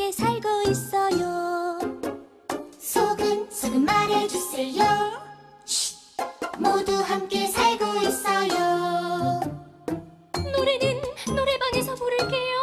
어떻게 살고 있어요? 소근소근 말해주세요. 모두 함께 살고 있어요. 노래는 노래방에서 부를게요.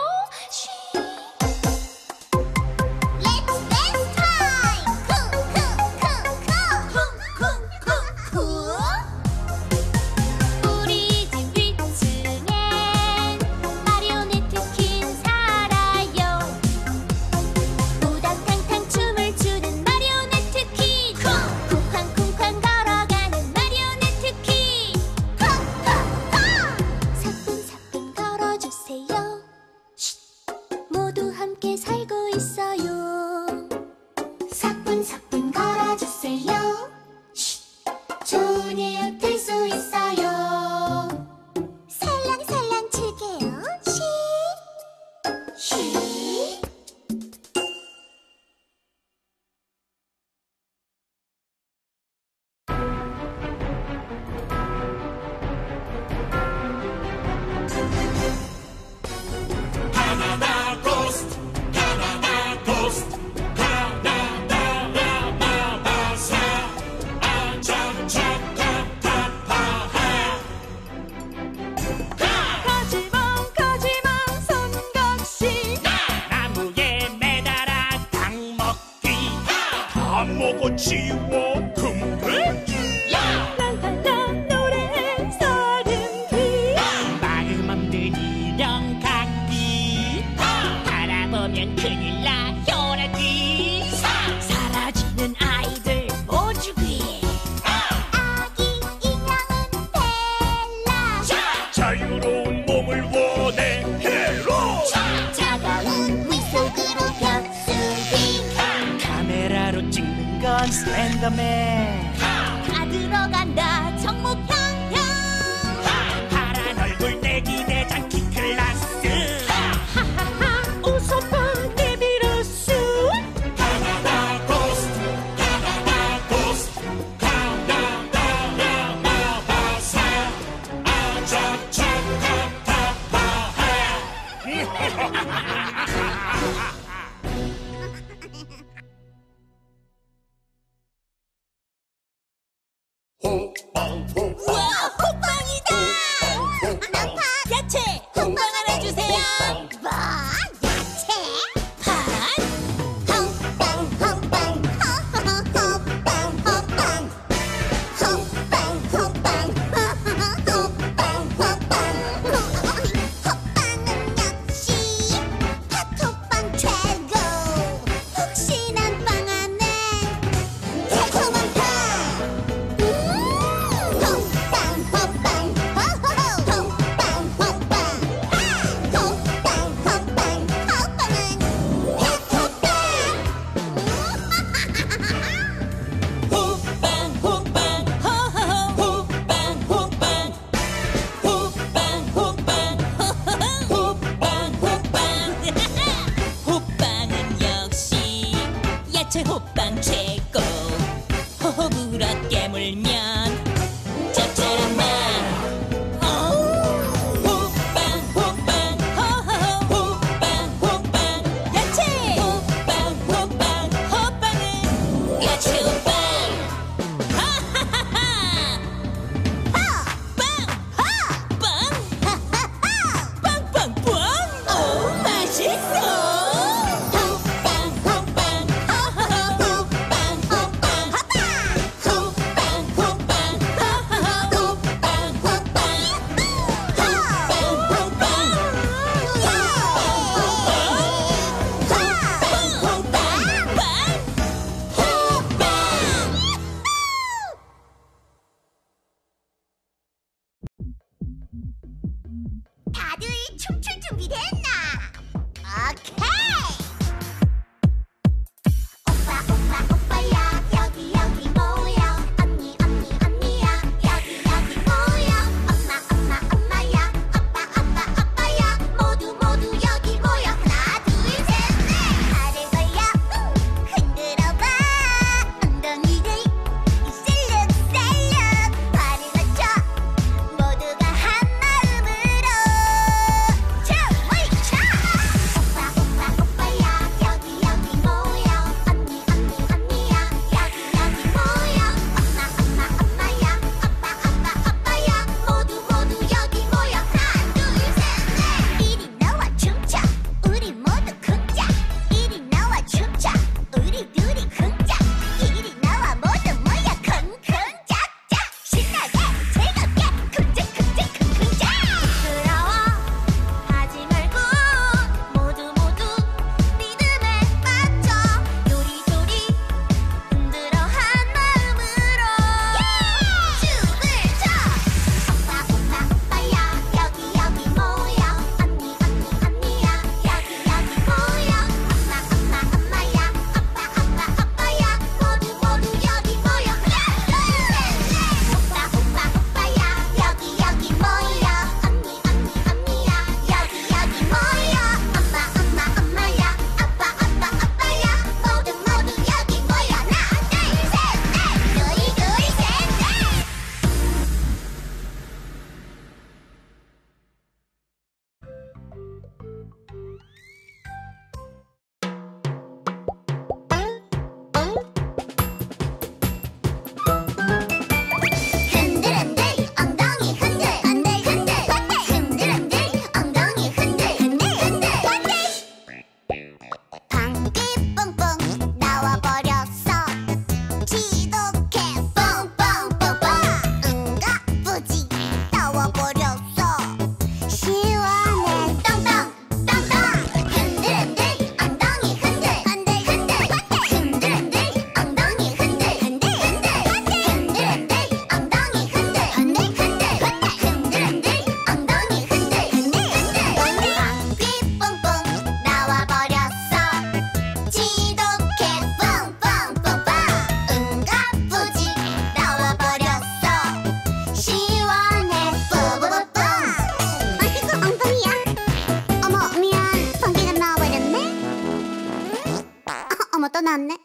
나왔네.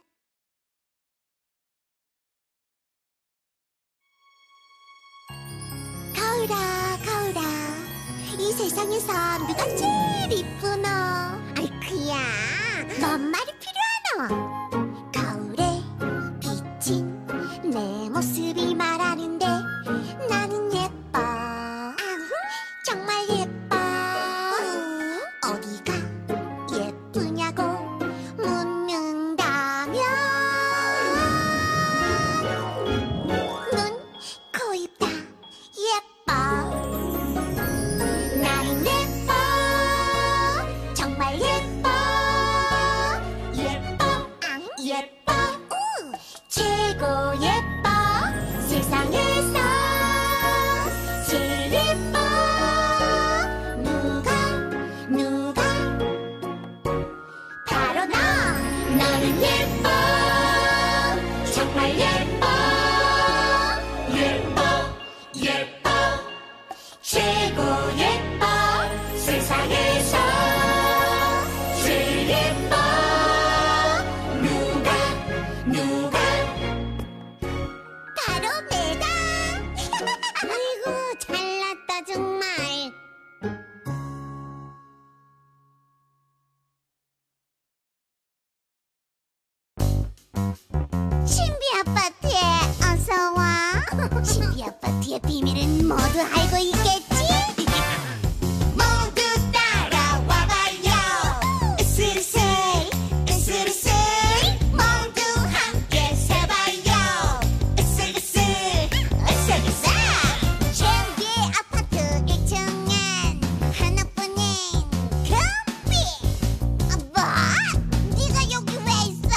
가을아, 가을아, 이 세상에서 누가 제일 이쁘노? 아이쿠야, 뭔 말이 필요하노? 가을에 비친 내 모습이 말하는데 나는 예뻐. 아우, 정말 예뻐. 어디가 예쁘냐고 묻는다면 눈, 코, 입 다 예뻐. 나는 예뻐, 정말 예뻐. 예뻐, 예뻐, 최고 예뻐. 세상에서 제일 예뻐. 누가 바로 나. 나는 예뻐, 정말 예뻐. 예뻐, 예뻐, 최고 예뻐. 세상에서 제일 예뻐. 누가 바로 내다. 아이고, 잘났다 정말. 신비아파트에 어서와. 신비아파트의 비밀은 모두 알고 있겠지? 모두 따라와봐요. 으스르슬 으스르슬 모두 함께 세봐요. 으슬으슬 으슬으슬. 신비아파트 1층엔 하나뿐인 금빛. 뭐? 네가 여기 왜 있어?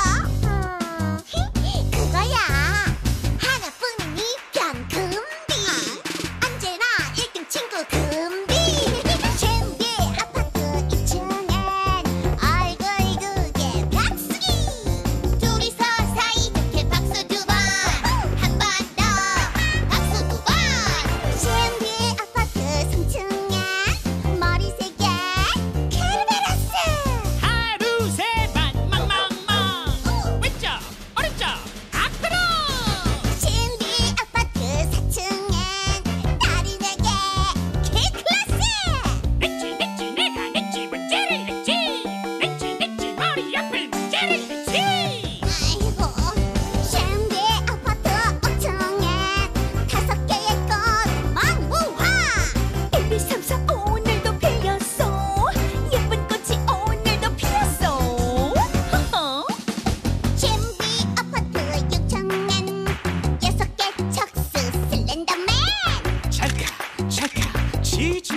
그거야, 하나뿐인 이편 금빛. 언제나 1등 친구 금빛. 신비아파트 2층엔 얼굴 두개 박수기. 둘이서 사이좋게 박수 두번, 한 번 더 박수 두번. 신비아파트 3층엔 머리 세개 캘베라스. 하루 세번 망망망. 왼쪽 오른쪽 앞으로. 신비아파트 4층엔 다리 네개 K클래스. 넷지 넷지 내가 넷지 문제를 넷지. 넷지 넷지 머리 앞에 문제를 넷지. 아이고. 신비아파트 5층엔 5개의 꽃 만무화. 1, 2, 3, 4 오늘도 피었어. 예쁜 꽃이 오늘도 피었어. 허허. 신비아파트 6층엔 6개 척수 슬렌더맨. 찰칵 찰칵 치즈.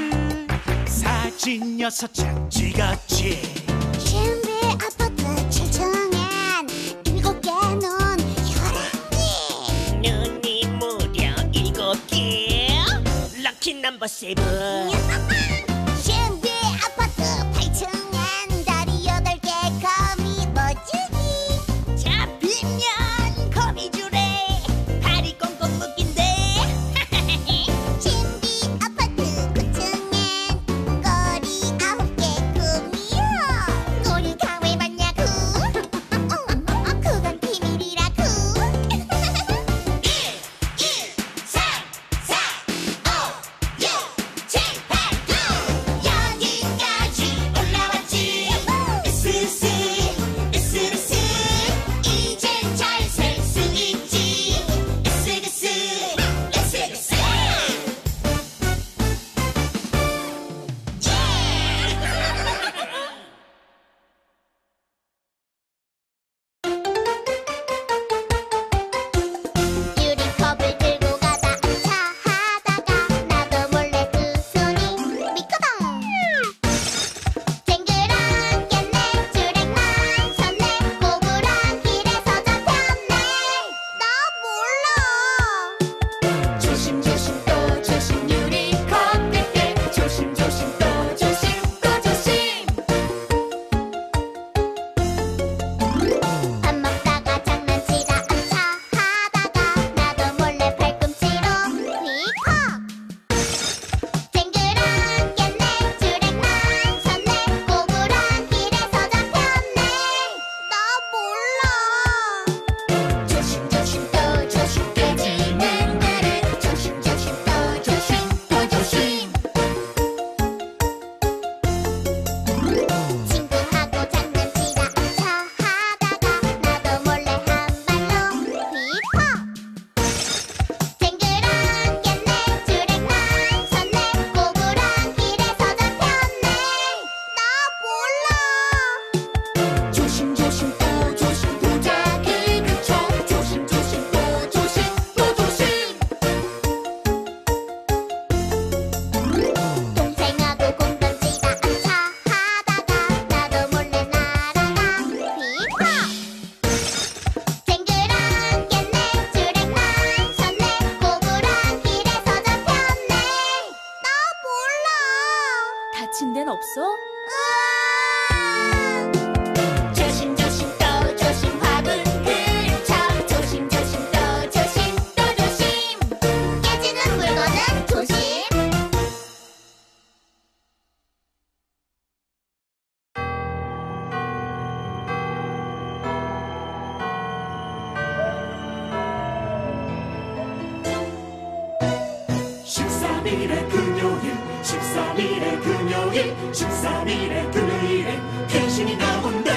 사진 6장 찍었지. 신비아파트 7층엔 7개 눈 11개. 눈이 무려 7개. 럭키 넘버 7. 신비아파트 8층엔 다리 8개 거미 모지기. 잡히면 거미줄에 발이 꽁꽁 묶인대. 신비아파트 9층엔 꼬리 9개 구미호. 꼬리 다 왜 봤냐고. 그건 비밀이라고. 1, 2, 3, 4, 5, 6, 7, 8 금요일 13일에 금요일 13일에 금요일에 귀신이 나온대.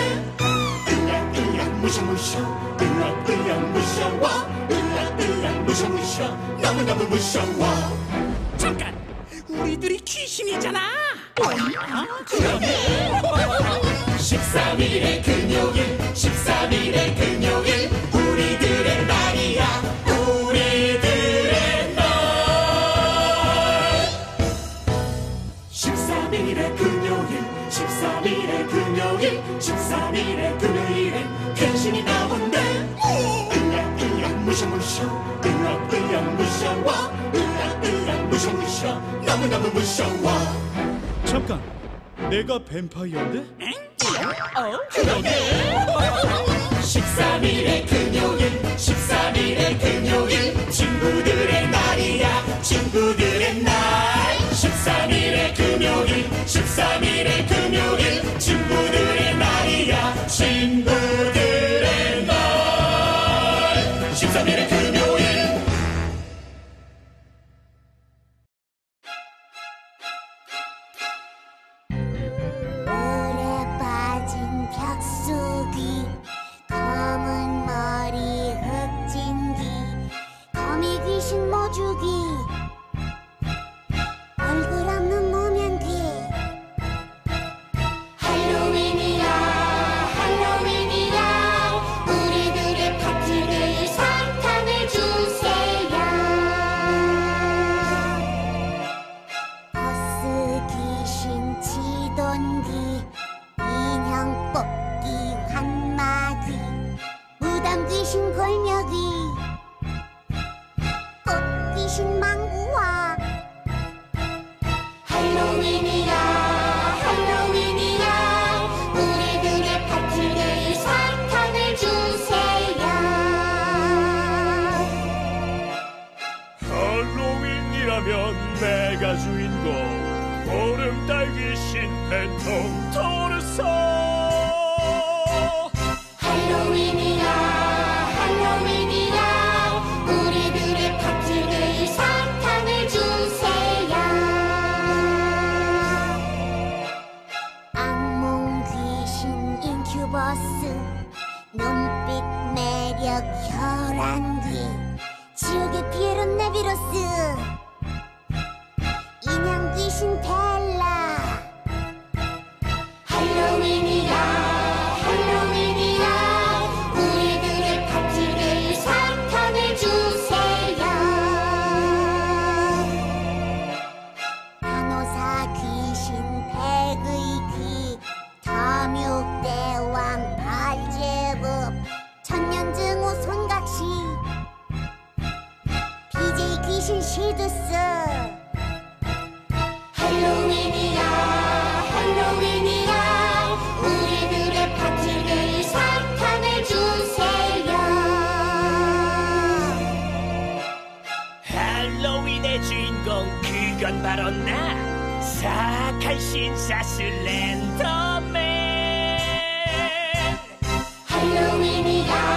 으락으락 무셔무셔 으락으락 무서워 으락으락 무셔무셔 너무너무 무서워. 잠깐, 우리들이 귀신이잖아. 그러네. 13일에 금요일 13일에 금요일 우리들의 날이야. 우리들의 날 13일에 금요일 13일에 금요일 13일에 금요일에 귀신이 나온대. 으락으락 무셔무셔 으락으락 무서워 으락으락 무셔무셔 너무너무 무서워. 잠깐, 내가 뱀파이어인데? 엥? 그러게. 13일에 금요일 13일에 금요일 친구들의 날이야. 친구들의 날 13일에 금요일 13일에 금요일 친구들의 날이야. 친구들의 날 13일에 금요일. 내가 주인공 보름달 귀신 팬통 토르소. 할로윈이야 할로윈이야 우리들의 파티데이 사탕을 주세요. 악몽 귀신 인큐버스 눈빛 매력 혈안귀 지옥의 피에로 네비로스 신텔라. 할로윈이야 할로윈이야 우리들의 파티데이 사탕을 주세요. 간호사 귀신 백의귀 담육대왕 발제법 천년증후 손각시 BJ 귀신 시두스. 할로윈이야 할로윈이야 우리들의 파티데이 사탕을 주세요. 할로윈의 주인공 그건 바로 나 사악한 신사 슬렌더맨. 할로윈이야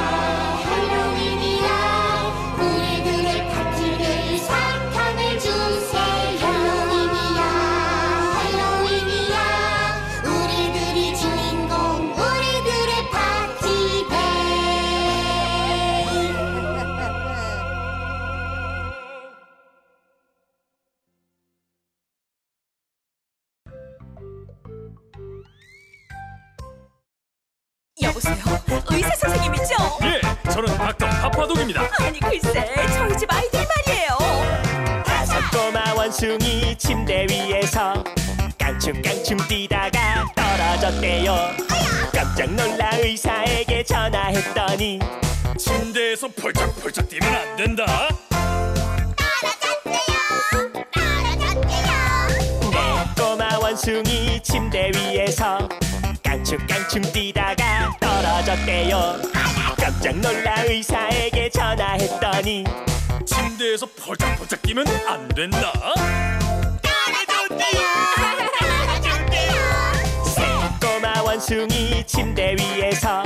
의사선생님이죠? 예, 저는 닥터 파파독입니다. 아니 글쎄, 저희 집 아이들 말이에요. 다섯 꼬마 원숭이 침대 위에서 깡충깡충 뛰다가 떨어졌대요. 깜짝 놀라 의사에게 전화했더니 침대에서 펄쩍펄쩍 뛰면 안 된다. 떨어졌대요 떨어졌대요. 네, 꼬마 원숭이 침대 위에서 깡충깡충 뛰다가 떨어졌대요. 깜짝 놀라 의사에게 전화했더니 침대에서 펄쩍펄쩍 뛰면 안 된다. 떨어졌대요 떨어졌대요. 새 꼬마 원숭이 침대 위에서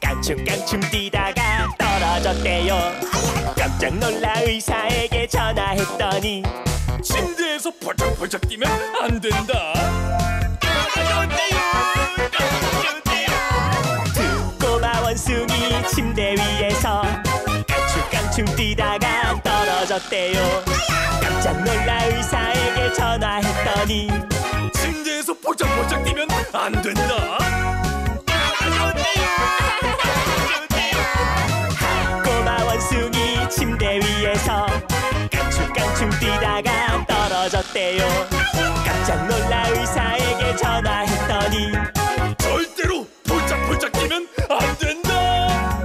깡충깡충 뛰다가 떨어졌대요. 깜짝 놀라 의사에게 전화했더니 침대에서 벌쩍벌쩍 뛰면 안 된다. 두 꼬마 원숭이 침대 위에서 깡충깡충 뛰다가 떨어졌대요. 깜짝 놀라 의사에게 전화했더니 침대에서 벌쩍벌쩍 뛰면 안 된다. 한 꼬마 원숭이 침대 위에서 깡충깡충 뛰다가 떨어졌대요. 깜짝 놀라 의사에게 전화했더니 절대로 폴짝폴짝 뛰면 안 된다.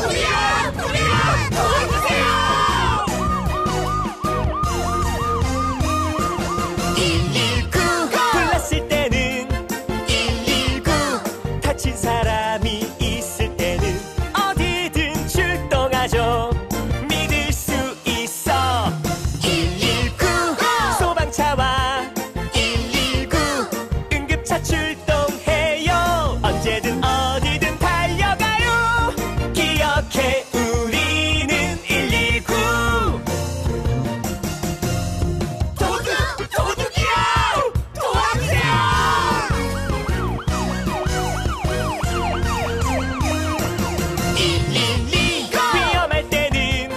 도미야! 도미야! 도와주세요! 119 불렀을 때는 119 다친 사람이 있을 때는 어디든 출동하죠. 믿을 수 있어. 119 소방차와 119 응급차 출동해요. 언제든 어디든 달려가요. 기억해, 우리는 119. 도둑! 도둑이야! 도와주세요! 112 위험할 때는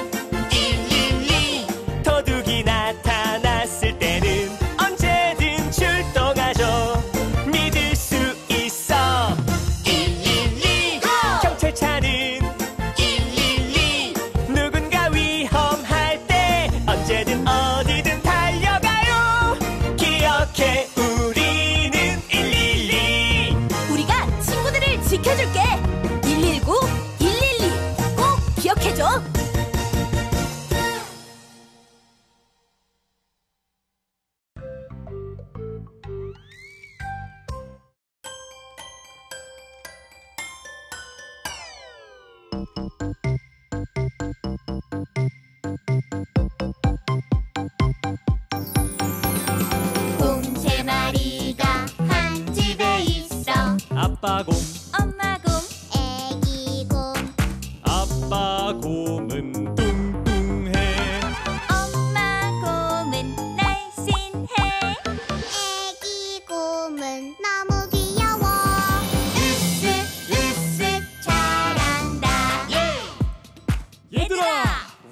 112 도둑이 나타났을 때는 언제든 출동하죠. 믿을 수 있어. 112 경찰차는 112 누군가 위험할 때 언제든 어디든 달려가요. 기억해, 우리는 112. 우리가 친구들을 지켜줄게. 119, 112 꼭 기억해줘. 곰 세 마리가 한 집에 있어. 아빠 곰, 엄마 곰, 애기 곰. 아빠 곰은 뚱뚱해. 엄마 곰은 날씬해. 애기 곰은 너무 귀여워. 으쓱 으쓱 잘한다. 얘들아,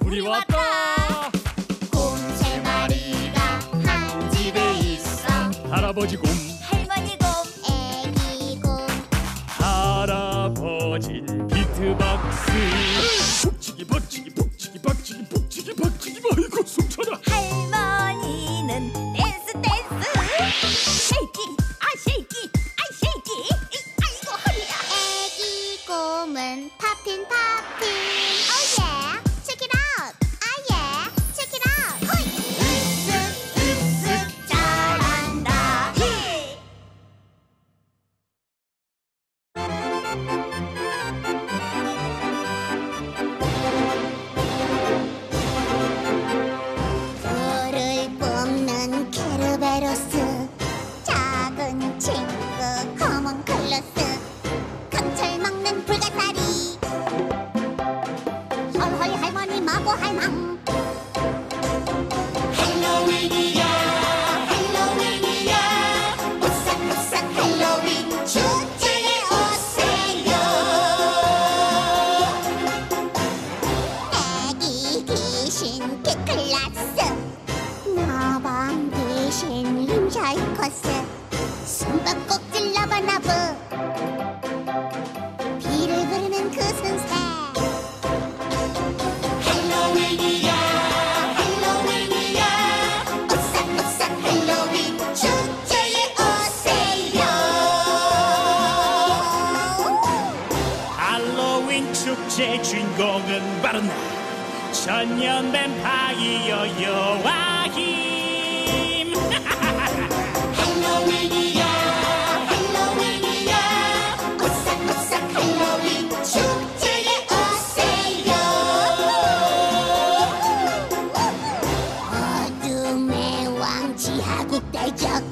우리 왔다. 곰 세 마리가 한 집에 있어. 할아버지 곰, 할머니 곰, 애기 곰. 할아버진 비트박스. 북치기 박치기 북치기 박치기 북치기 박치기. 아이고 숨차라. 할머니는 댄스 댄스. 쉐이키 아 쉐이키 아 쉐이키. 아이고 허리야. 애기 곰은 팝핀 팝핀. 오예 체크 잇 아웃. 아예 체크 잇 아웃. 으쓱 으쓱 잘한다. 물을 뽑는 캐르베로스. 작은 친구 검은 클로스. 강철 먹는 불가사리. 얼헐 할머니 마고 할망. 할로윈이야 할로윈이야. 보쌈보쌈 할로윈 축제에 오세요. 애기 귀신 키클라스. 나방 귀신 림샤이커스. 숨바꼭질 라바나브. 비를 부르는 그 순새. 할로윈이야 할로윈이야. 보쌈보쌈 할로윈 축제에 오세요. 할로윈 축제 주인공은 바로 나. 천년 뱀파이어 여왕임. 할로윈이야 할로윈이야. 보쌈보쌈 할로윈 축제에 오세요. 어둠의 왕 지하구 대적.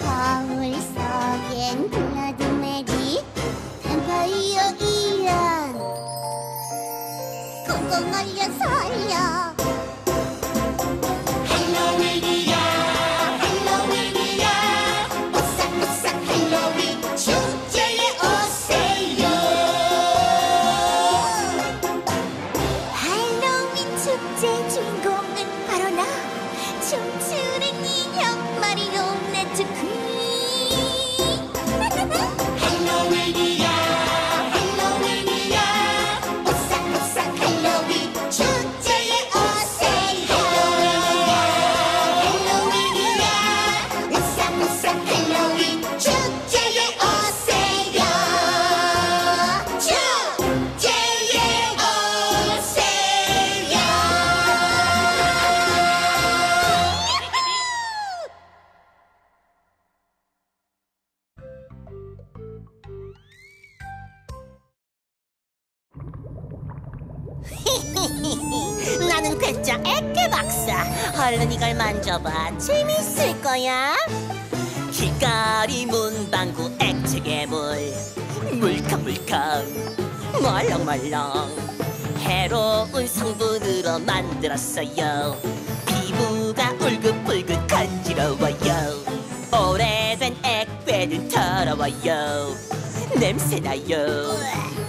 거울 속엔 블러드 메리. 뱀파이어 이야. 진짜 액체 박사. 얼른 이걸 만져봐. 재밌을 거야. 길거리 문방구 액체 괴물. 물컹물컹 멀렁멀렁 해로운 성분으로 만들었어요. 피부가 울긋불긋 간지러워요. 오래된 액체는 더러워요. 냄새나요.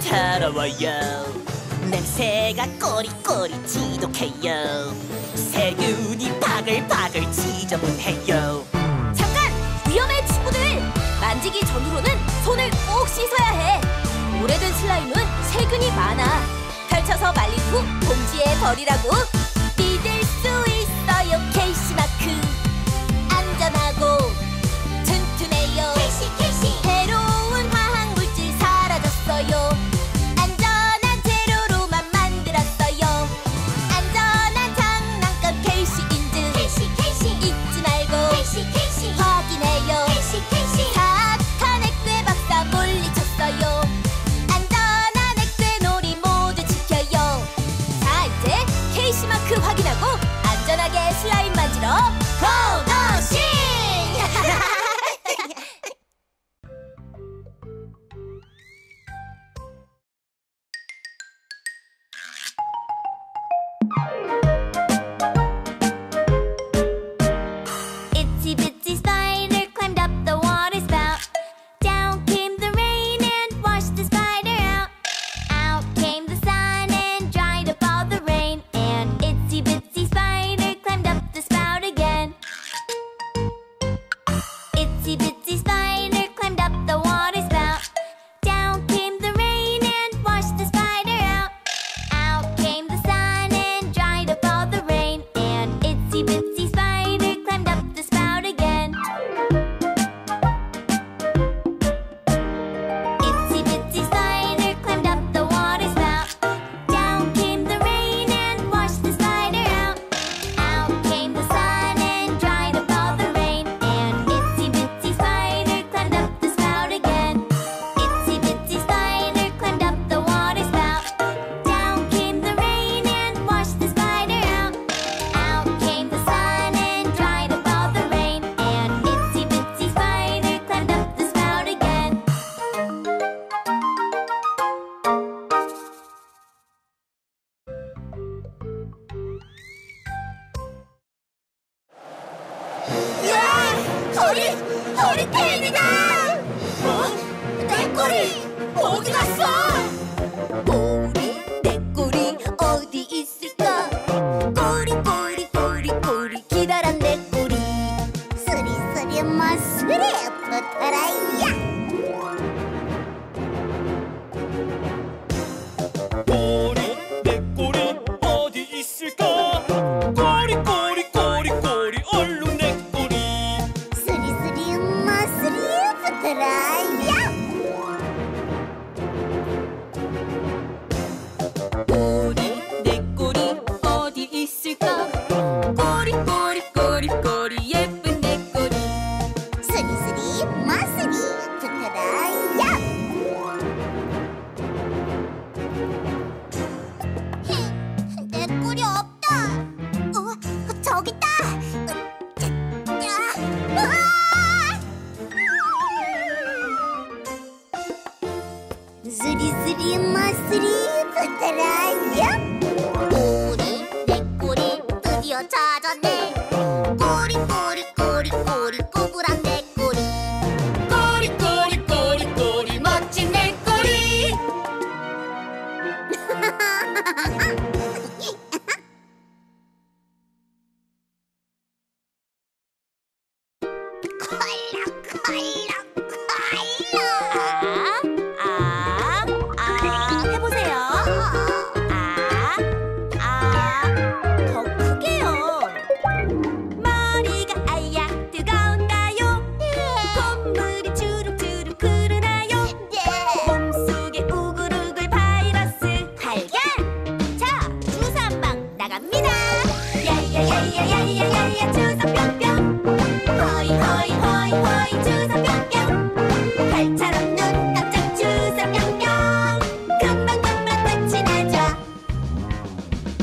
더러워요. 냄새가 꼬리꼬리 지독해요. 세균이 바글바글 지저분해요. 잠깐! 위험해 친구들! 만지기 전으로는 손을 꼭 씻어야 해. 오래된 슬라임은 세균이 많아. 펼쳐서 말린 후 봉지에 버리라고. 믿을 수 있어요 케이시마크. 안전하고 튼튼해요. 케이시 해로운 화학물질 사라졌어요. 슬라임 만지러 고고싱! Itsy bitsy spider climbed up the water spout. Down came the rain and washed the spider out. Out came the sun and dried up all the rain. And itsy bitsy spider again. Itsy bitsy spider climbed up the water spout. Down came the rain and washed the spider out. Out came the sun and dried up all the rain. And itsy bitsy spider climbed up the spout again. Itsy bitsy spider climbed up the water spout. Down came the rain and washed the spider out. Out came the sun. 허리케인이다! 어? 내 꼬리! 어디 갔어? 꼬리, 내 꼬리 어디 있을까? 꼬리, 꼬리, 꼬리, 꼬리 기다란 내 꼬리. 쓰리, 쓰리, 엄마, 쓰리, 붙어라, 야! 꼬리, 내 꼬리 어디 있을까? 꼬리, 꼬리, 꼬리, 꼬리 얼른 내 꼬리. 쓰리, 쓰리, 엄마, 쓰리, 붙어라, 야! 꼬리 내 꼬리 어디 있을까? 꼬리 꼬리 꼬리 꼬리 예쁜 내 꼬리. 쓰리, 쓰리, 엄마, 쓰리, 붙어라, 야! 내 꼬리 없다. 어, 저기 있다. 쓰리 쓰리 엄마 쓰리 붙어라야. 꼬리 내 꼬리 드디어 찾았네. 꼬리 꼬리 꼬리 꼬리 꼬부랑 내 꼬리. 꼬리 꼬리 꼬리 꼬리 멋진 내 꼬리. 콜라 해보세요. 더 크게요. 머리가 아야 뜨거운가요? 콧물이 주룩주룩 흐르나요? 몸속에 우글우글 바이러스 발견! 자, 주사 한 방 나갑니다. 야야야야야야야 주사 뿅뿅. 허이 허이 허이 허이 주사 뿅뿅. 달처럼 눈 깜짝 주사 뿅뿅. 금방금방 끝이 나죠.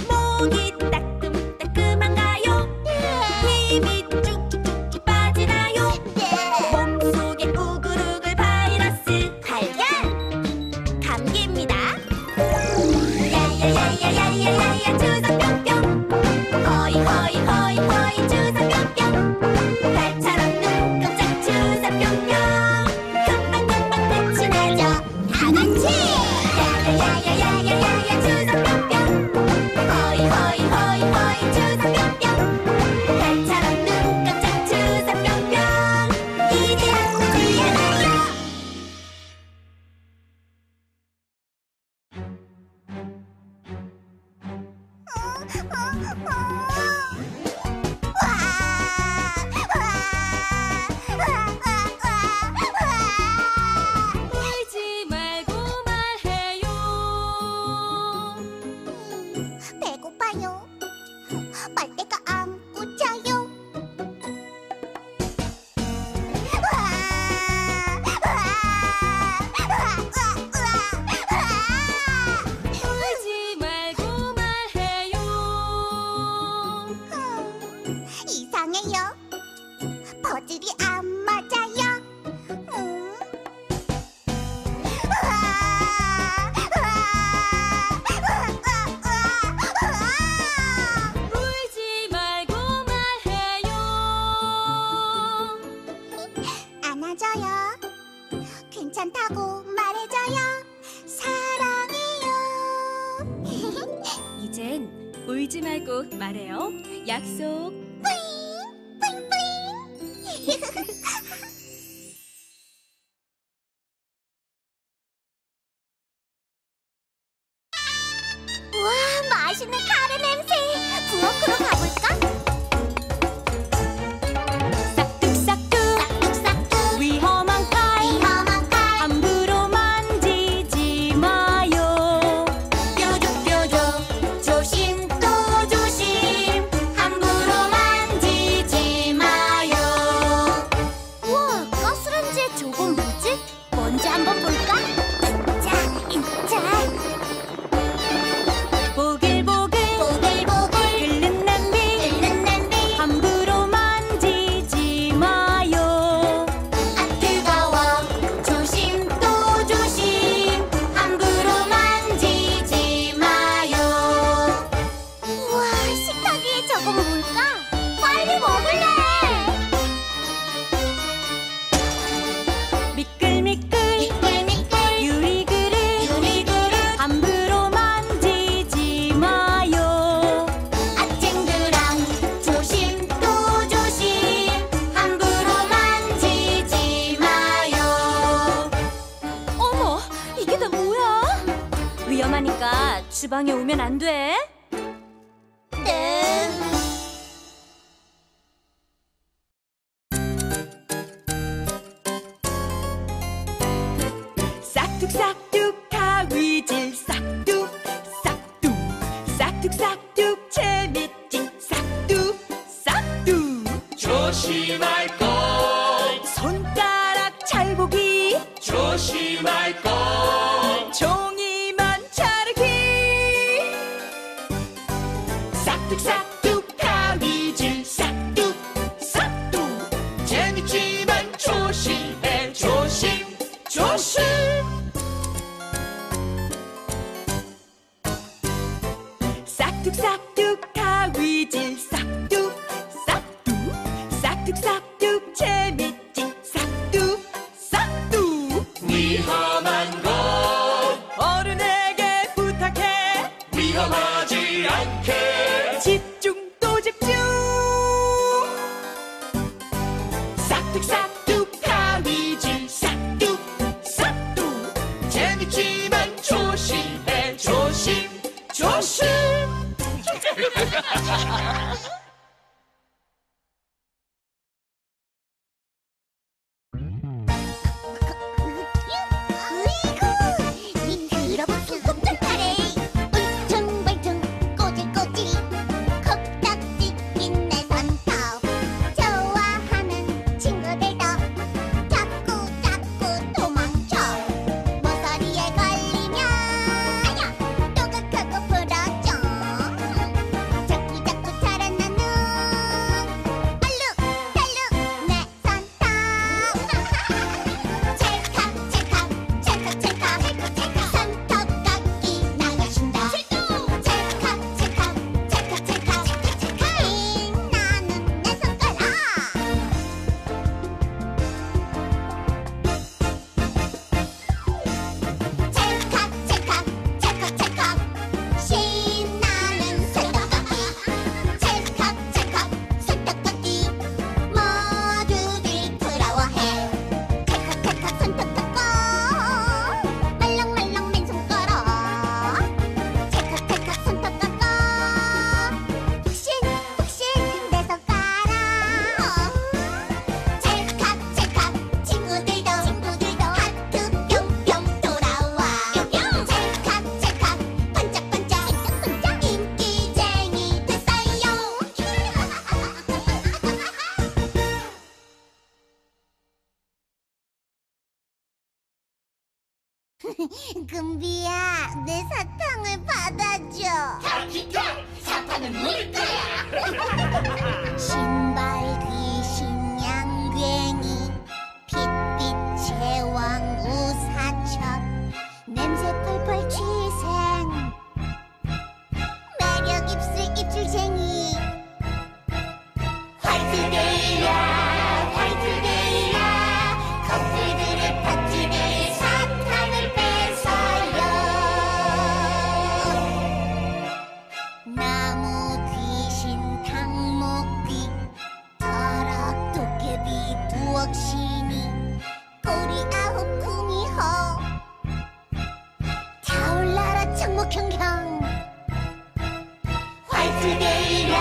목이 따끔따끔 주방에 오면 안 돼. 네. 싹둑싹둑 가위질 싹둑 싹둑 싹둑싹둑 재밌지 싹둑 싹둑 조심할 것 손가락 잘 보기 조심할 것 종이 싹둑 가위질 싹둑 재밌지만 조심해 조심 싹둑 가위질 싹둑 재밌지 싹둑 위험한 건 어른에게 부탁해 위험하지 않게 집중 또 집중 싹둑싹둑 가위질 싹둑 재밌지만 조심해 조심 금비야, 내 사탕을 받아줘. 다키카, 사탕은 우리 거야. 신발 귀신 양갱이, 빛빛 제왕 우사천, 냄새 펄펄 취생, 매력 입술 입술쟁이. 화이트데이야, 화이트데이야, 커플들의 파티데이 사탕을 뺏어요. 나무 귀신 탕목귀, 더럭 도깨비 두억신이, 꼬리 아홉 구미호, 타올라라 청목형경. 화이트데이야,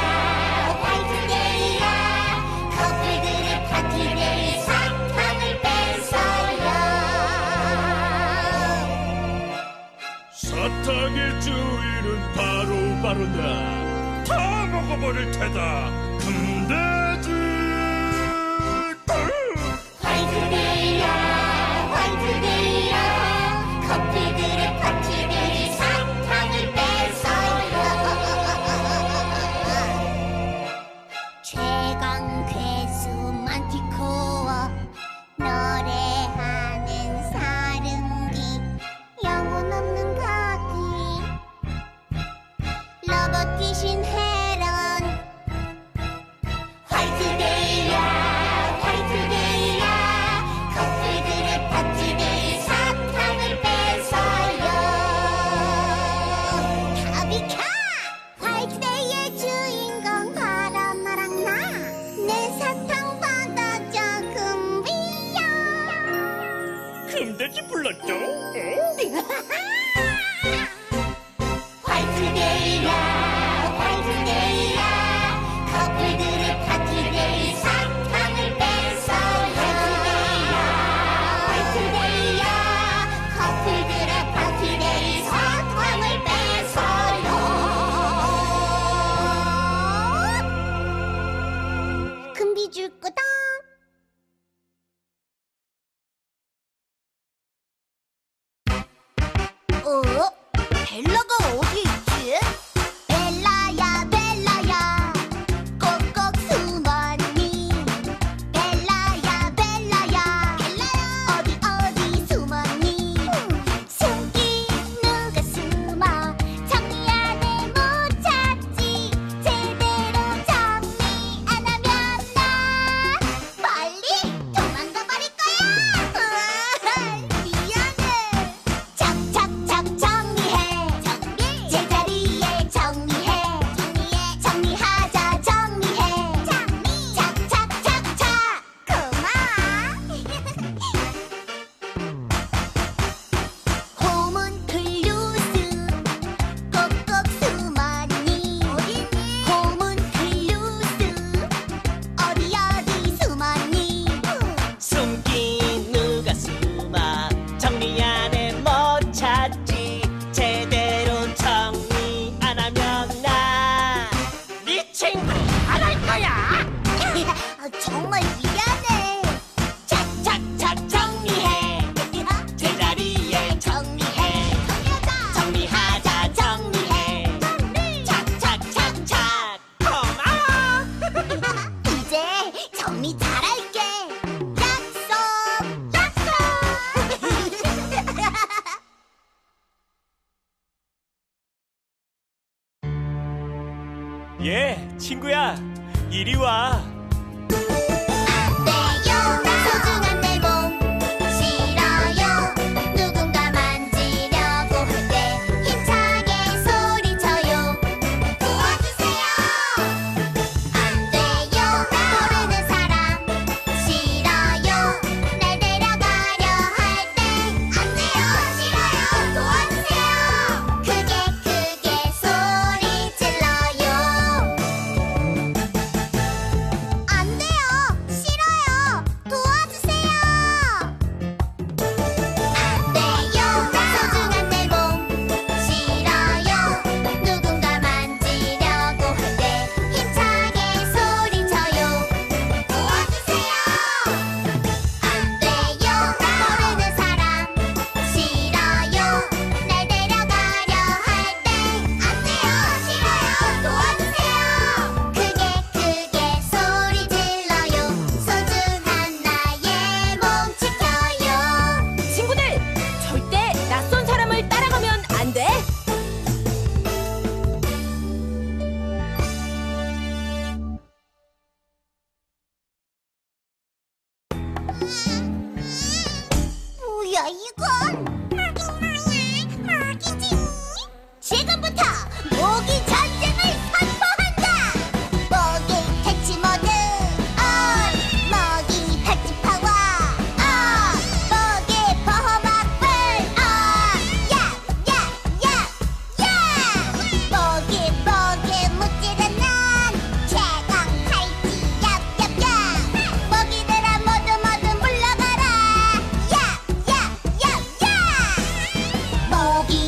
사탕의 주인은 바로 나. 다 먹어버릴 테다. 금돼지. 화이트데이야, 화이트데이야, 커플들의 파티데이 사탕을 뺏어요. 최강 괴수 만티코어, 노래하는 사릉기, 영혼 없는 로봇 귀신 헤런. 화이트데이야, 화이트데이야, 커플들의 파티데이 사탕을 뺏어요. 타비카! 화이트데이의 주인공 바람아랑 나, 내 사탕 받아줘 금비야. 금돼지 불렀죠? 화이트데이야, 화이트데이야, 커플들의 파티데이 사탕을 뺏어요. 화이트데이야, 화이트데이야, 커플들의 파티데이 사탕을 뺏어요. 금비 줄 거다. 어? 벨라가 어디 있지? 벨라야, 벨라야, 꼭꼭 숨었니? 벨라야, 벨라야, 벨라야, 어디 숨었니? 숨기 누가 숨어? 정리 안에 못 찾지? 제대로 정리 안 하면 나 빨리 도망가 버릴 거야. 미안해. 착착착착 제자리에 정리해, 정리해, 정리하자, 정리해, 정리, 착착착착. 고마워. 호문클루스 꼭꼭 숨었니? 어딨니? 호문클루스 어디 숨었니? 숨긴 누가 숨어? 정리 안에 못 찾지? 제대로 정리 안 하면 나 네 친구 안 할 거야. 정말 미안해. 착착착 정리해, 제자리에 정리해, 정리하자, 정리해, 착착착착. 고마워. 이제 정리 잘할게. 약속, 약속. 예, 친구야, 이리 와. 안 돼요. 소중한 내 몸 싫어요. 누군가 만지려고 할 때 힘차게 소리쳐요. 도와주세요. 안 돼요. 모르는 사람 싫어요. 날 데려가려 할 때 안 돼요. 싫어요. 도와주세요. 크게 크게 소리 질러요. 뭐야 이건? 모기 뭐야? 모기지? 지금부터 모기 전쟁을 선포한다! 모기 퇴치 모드 온! 모기 퇴치 파워 온! 모기 보호 막불 온! 야! 모기 무찌른 난 최강 탈지 얍얍얍! 모기들아 모두 물러가라! 야! 모기에게 물렸어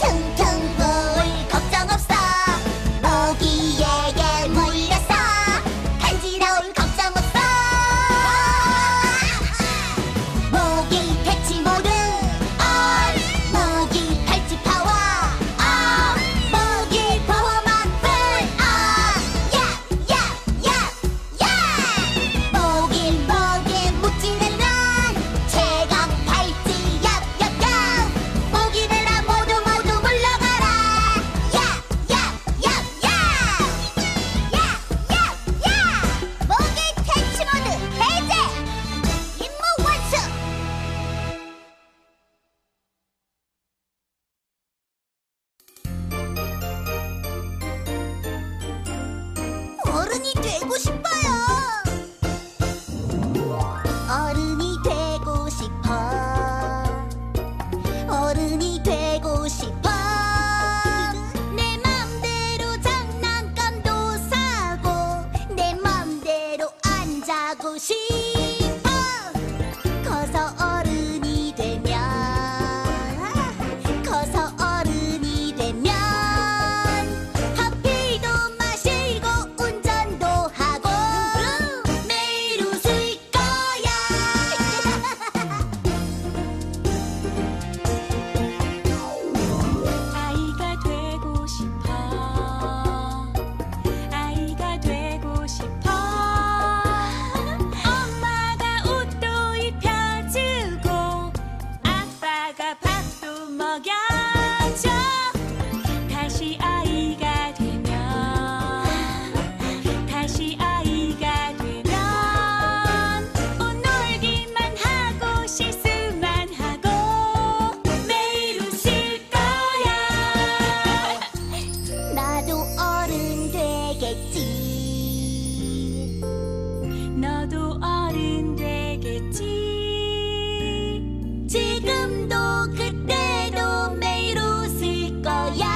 퉁퉁 부을 걱정 없어. 모기에게 물렸어 간지러울 걱정 없어. 모기 퇴치 모드 온! 모기 탈취 파워 온! 모기 보호막 불 온! 야! 모기 묻지는 난 최강 탈취 얍얍얍! 모기들아 모두 물러가라! 야! 모기 퇴치 모드 해제! 임무 완수! 어른이 되고 싶어요. 어른이 되고 싶어. 어른이 되고 싶어. 내 맘대로 장난감도 사고 내 맘대로 안 자고 싶어. 커서 어른이 되면, 커서 어른이 되면 커피도 마시고 운전도 하고 매일 웃을 거야. 아이가 되고 싶어. 아이가 되고 싶어. 엄마가 옷도 입혀주고 아빠가 밥도 먹여줘. 다시 아이가 되면, 다시 아이가 되면 옷 놀기만 하고 실수만 하고 매일 웃을 거야. 나도 어른 되겠지. 너도 어른 되겠지. 지금도 그때도 매일 웃을 거야.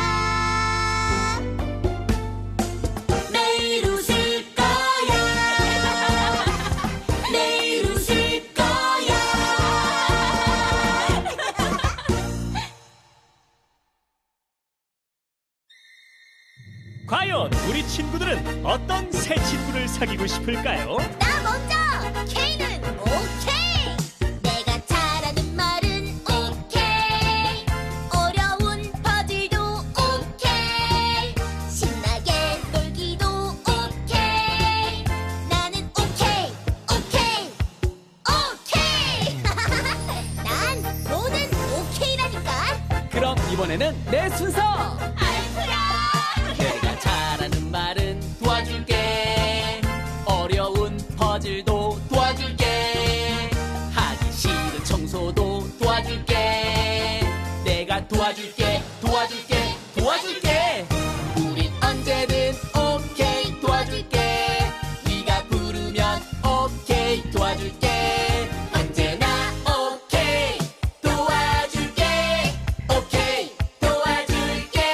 매일 웃을 거야. 매일 웃을 거야. 과연 우리 친구들은 어떤 새 친구를 사귀고 싶을까요? 나 먼저! K는 오케이! 내가 잘하는 말은 오케이! 어려운 퍼즐도 오케이! 신나게 놀기도 오케이! 나는 오케이! 오케이! 오케이! 난 뭐든 오케이라니까! 그럼 이번에는 내 순서! 알프라! 내가 잘하는 말은 도와줄게. 어려운 퍼즐도 도와줄게. 하기 싫은 청소도 도와줄게. 내가 도와줄게, 도와줄게, 도와줄게. 우린 언제든 오케이 도와줄게. 네가 부르면 오케이 도와줄게. 언제나 오케이 도와줄게. 오케이 도와줄게.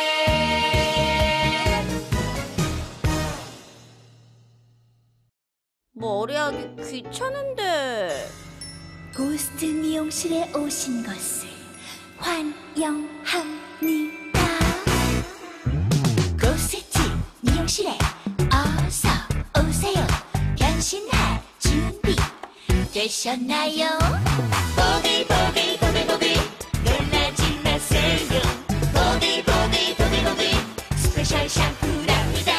머리하기 귀찮은데. 고스트 미용실에 오신 것을 환영합니다. 고스트 미용실에 어서 오세요. 변신할 준비 되셨나요? 보글보글 보글보글 놀라지 마세요. 보글보글 보글보글 스페셜 샴푸랍니다.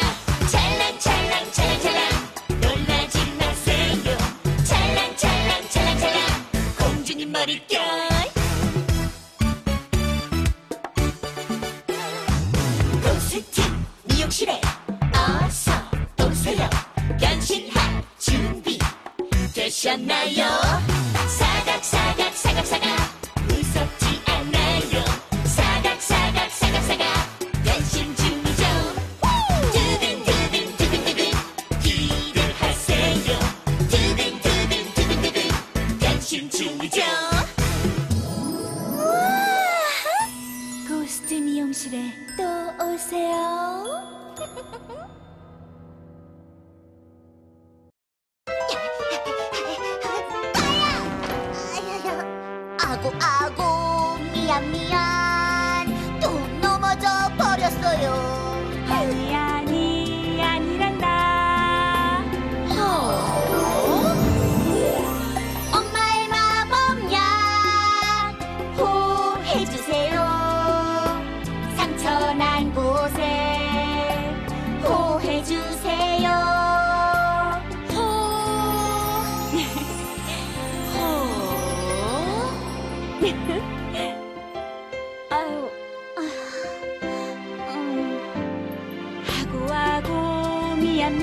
찰랑찰랑 찰랑찰랑 놀라지 마세요. 찰랑찰랑 찰랑찰랑 공주님 머릿결. 고스트 미용실에 어서 오세요. 변신할 준비 어떠셨나요? 사각사각 사각사각 무섭지 않아요. 사각사각 사각사각 관심 중이죠. 두근두근두근두근 기대를 하세요. 두근두근두근두근 관심 중이죠. 우와! 고스트 미용실에 또 오세요. 아고 미안 또 넘어져 버렸어요. 아니 아니란다. 엄마의 마법약 호해주세요. 상처난 곳에 호해주세요. 아유, 아고 미안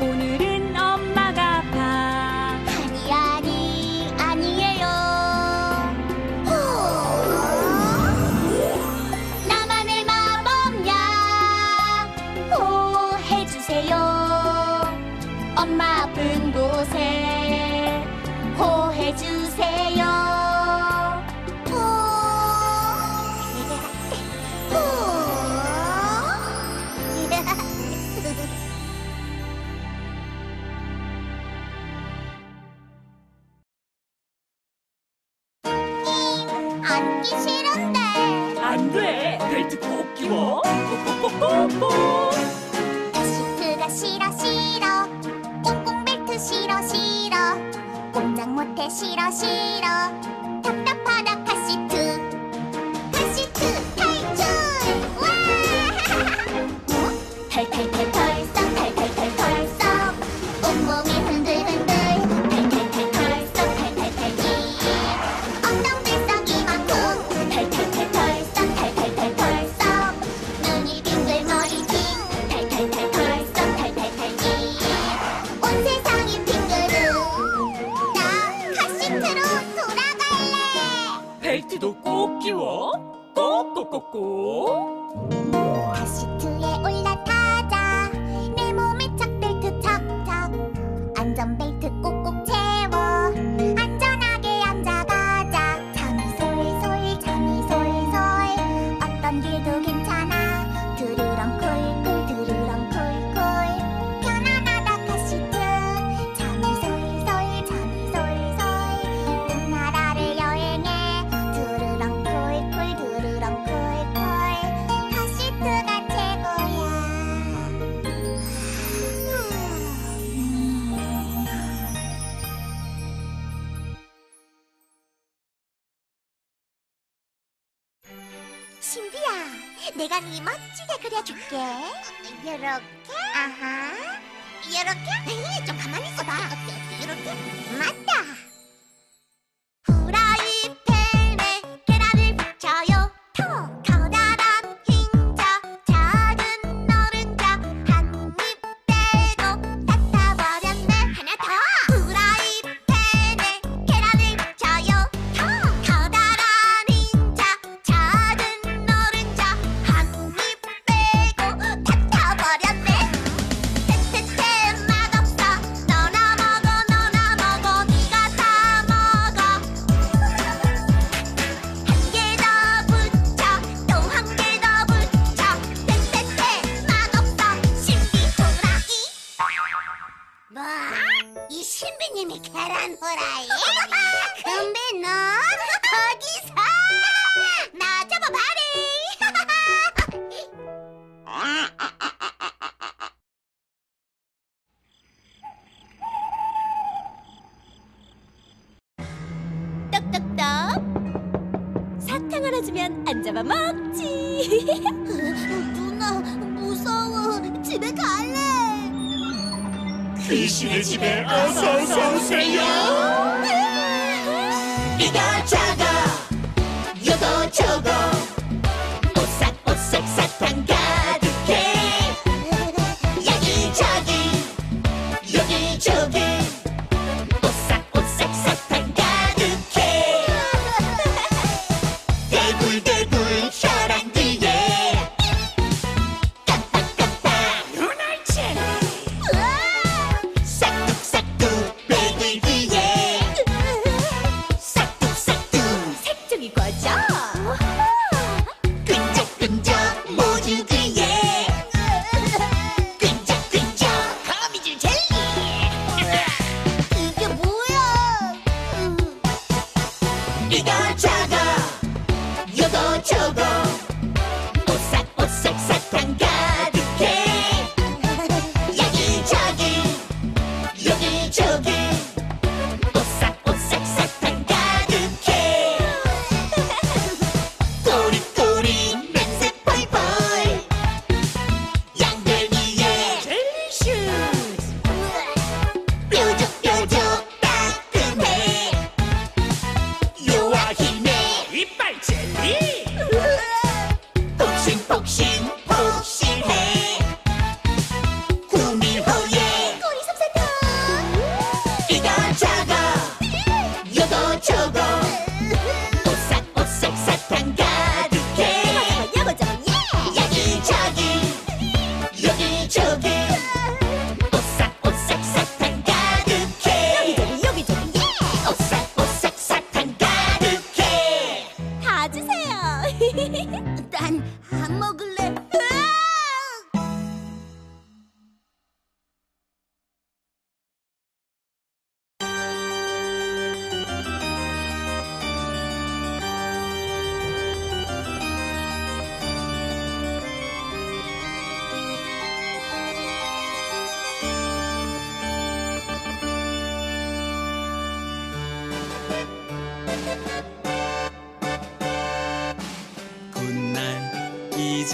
오늘은 엄마가 아파. 아니에요. 나만의 마법약 호해주세요. 엄마 아픈 곳에 호해주세요. 앉기 싫은데. 안 돼. 벨트 꼭 끼워. 시트가 싫어. 꽁꽁 벨트 싫어. 꼼짝 못해 싫어. 답답하다 카시트. 카시트 탈출. 와! 뭐? 탈탈탈 털썩 탈탈탈 털썩 온몸이 흔들흔들. 벨트도 꼭 끼워. 꼭꼭꼭꼭. 카시트에 올라타자. 내 몸에 착벨트 착착. 안전벨트 꼭꼭 채워. 안전하게 앉아가자. 잠이 솔솔 잠이 솔솔. 어떤 길도 괜찮아. 드르렁 쿨쿨 드르렁 쿨쿨. 편안하다 카시트. 잠이 솔솔 잠이 솔솔. 꿈나라를 여행해. 신비야, 내가 네 멋지게 그려줄게. 요렇게? 아하. 요렇게? 좀 가만히 있어봐. 요렇게? 맞다. 프라이팬에 계란을 붙여요. 커다란 흰자, 작은 노른자, 한 입대도 다 타버렸네. 하나 더! 프라이팬에 계란을 붙여요. 커다란 흰자, 작은 노른자, 한 입대고 다 타버렸네. 떼떼떼 맛없어. 너나 먹어 네가 다 먹어. 한 개 더 붙여 또 한 개 더 붙여. 땡땡땡 맛없어. 신비 후라이. 뭐? 이 신비님이 계란 후라이? 근데 너 거기서 나 잡아봐라. 떡떡떡. 사탕 하나 주면 안 잡아먹지. 누나 무서워. 집에 갈래. 귀신의 집에 어서 오세요. 이거 저거 요거 저거 오싹오싹 사탕 가득해. 여기저기 여기저기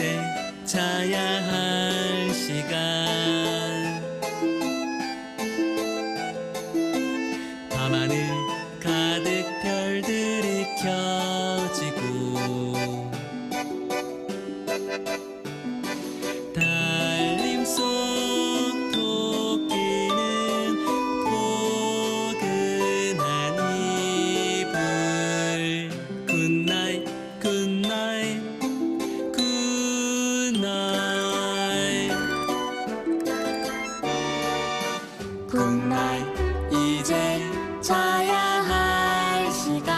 이제 자야 할 시간. 밤하늘 가득 별들이 켜지고 달림 속 토끼는 포근한 이불. 굿나잇 굿나잇 굿나잇 굿나잇. 이제 자야 할 시간.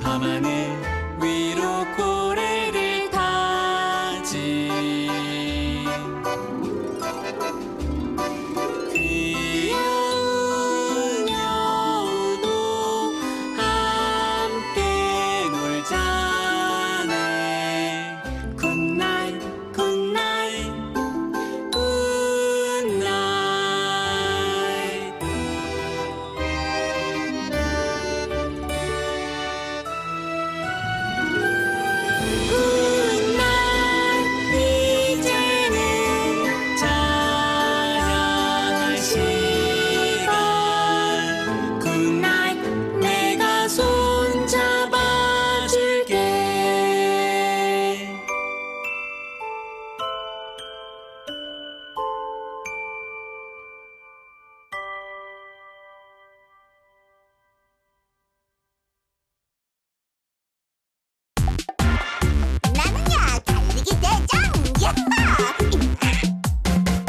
밤하늘 위로 고래를 타지. 귀여운 여우도 함께 놀자네. 굿나잇 굿나잇 굿나잇. 굿나잇. 이제는 자야 할 시간. 굿나잇. 내가 손 잡아줄게. 나는야 달리기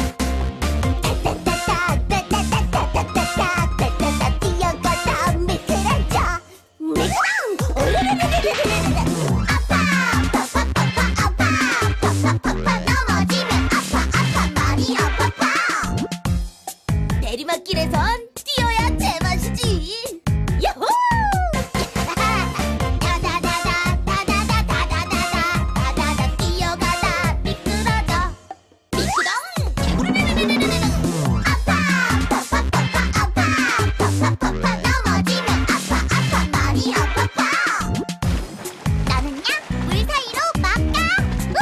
대장. 따따따따따따따따따따따따 뛰어가다 미끄러져. 미끄럼. 아파 아파 아파 아파 아파 아파. 넘어지면 아파 아파 많이 아파. 내리막길에선 뛰어야 제맛이지. 야호! 다다다다다다다다다다다다다 뛰어가다 미끄러져. 미끄덩! 아파 아파 아파 아파 아파 아파. 넘어지면 아파 아파 많이 아파. 나는야 물 사이로 막 가. 우후!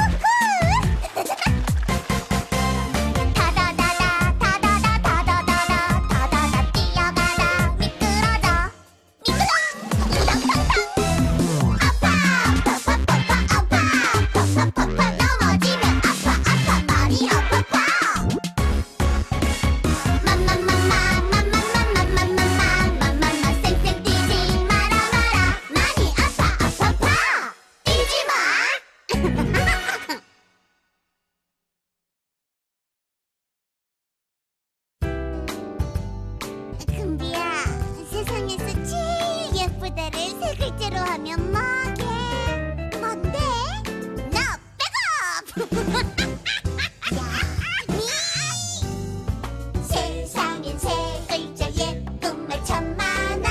다다다다 다다다 다다다다 다다다 뛰어가다 미끄러져. 미끄덩. 아파 아파 아파 아파 아파 아파. 넘어지면 아파 아파 많이 아파. 맘맘맘맘맘맘맘맘맘맘맘맘맘 쌩쌩 뛰지 마라 마라. 많이 아파 아파 아파. 뛰지 마. 금비야, 세상에서 제일 예쁘다를 세 글자로 하면 뭐게? 뭔데? 나 백업! 세상엔 세 글자 예쁜 말 참 많아.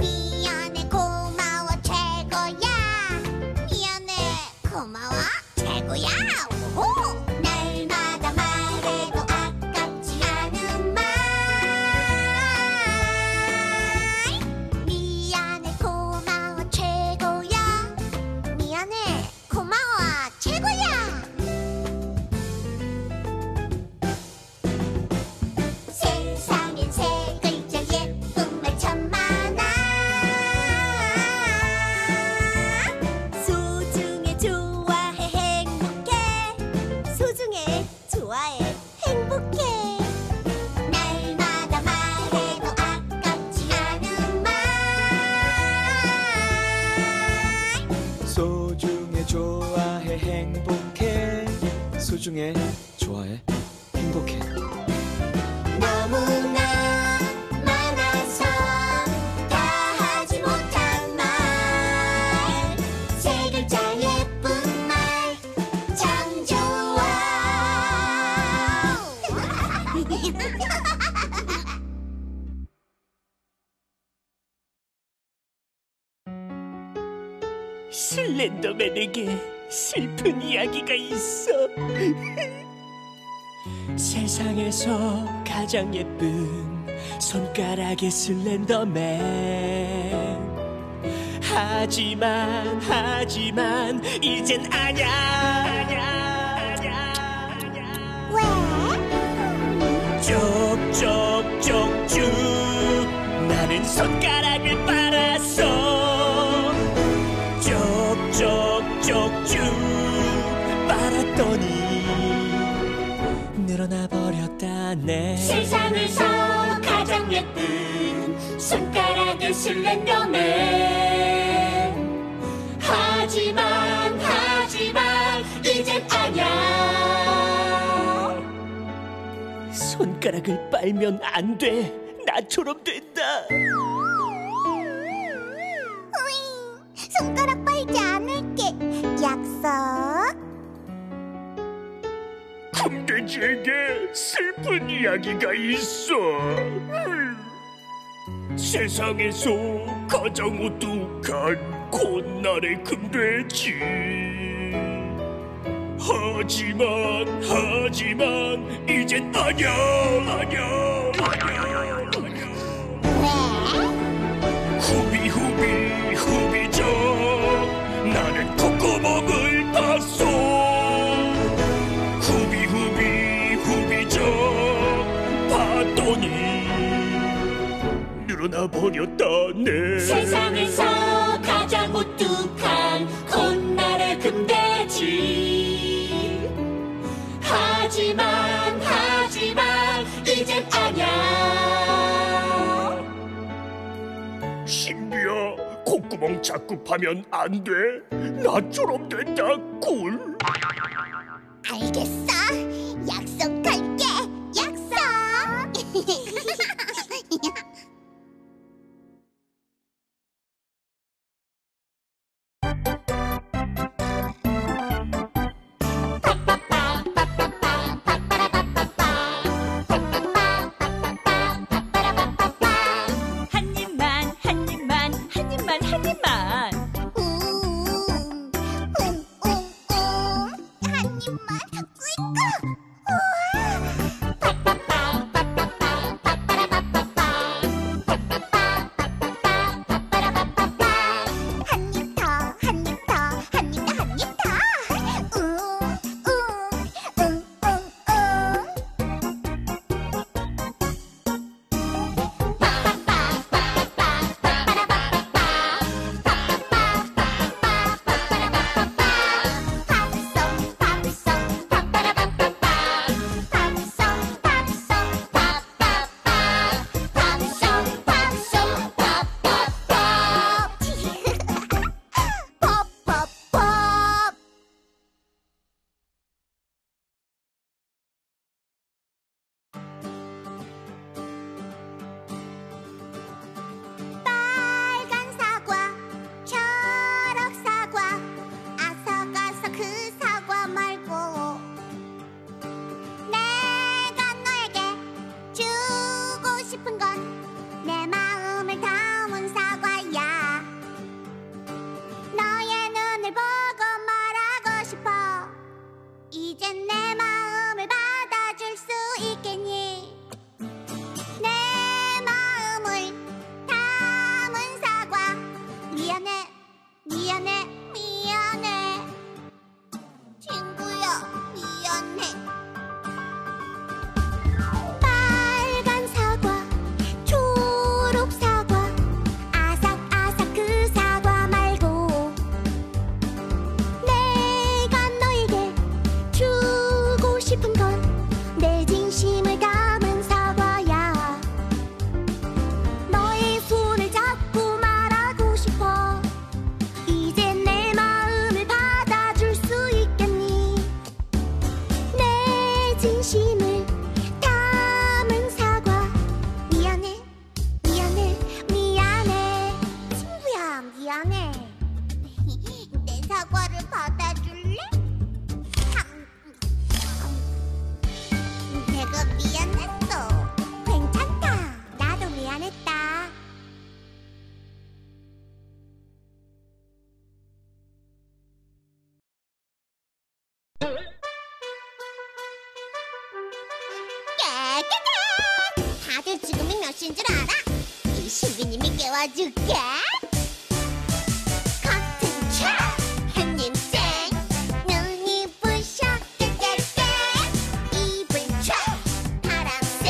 미안해 고마워 최고야. 미안해 고마워 최고야. 오호! 날마다 말해도 아깝지 않은 말. 미안해 고마워 최고야. 미안해 고마워 최고야. 세상엔 세 글자 예쁜 말 참 많아. 소중해 좋아해 행복해. 소중해 좋아해 행복해. 날마다 말해도 아깝지 않은 말. 소중해 좋아해 행복해. 소중해 좋아해 행복해. 너무나 많아서 다 하지 못한 말. 세 글자 예쁜 말 참 좋아. 슬렌더맨에게 슬픈 이야기가 있어. 세상에서 가장 예쁜 손가락의 슬렌더맨. 하지만 이젠 아냐. 왜? 쪽쪽쪽쭉 나는 손가락을 빨았어. 쪽쪽쪽쭉 빨았더니 늘어나버렸다네. 세상에서 가장 예쁜 손가락의 슬렌더맨. 하지만 이젠 아냐. 손가락을 빨면 안 돼. 나처럼 된다. 오이, 손가락 빨지 않을게. 약속. 근데 제게 슬픈 이야기가 있어. 세상에서 가장 오뚝한 곧날의 금돼지. 하지만 이젠 아냐. 후비죠. 나는 콧구멍을 봤어. 후비죠. 봤더니 늘어나버렸다네. 세상에서 가장 오뚝한 콧날의 금돼지. 하지만 이젠 아냐. 신비야, 콧구멍 자꾸 파면 안 돼. 나처럼 된다, 꿀. 알겠어. 약속할게. 약속. 값인 줄 알아? 이 신비님이 깨워줄게. 커튼 차 햇님 쌩 눈이 부셔 깨깨깨 이불 차 바람 쌩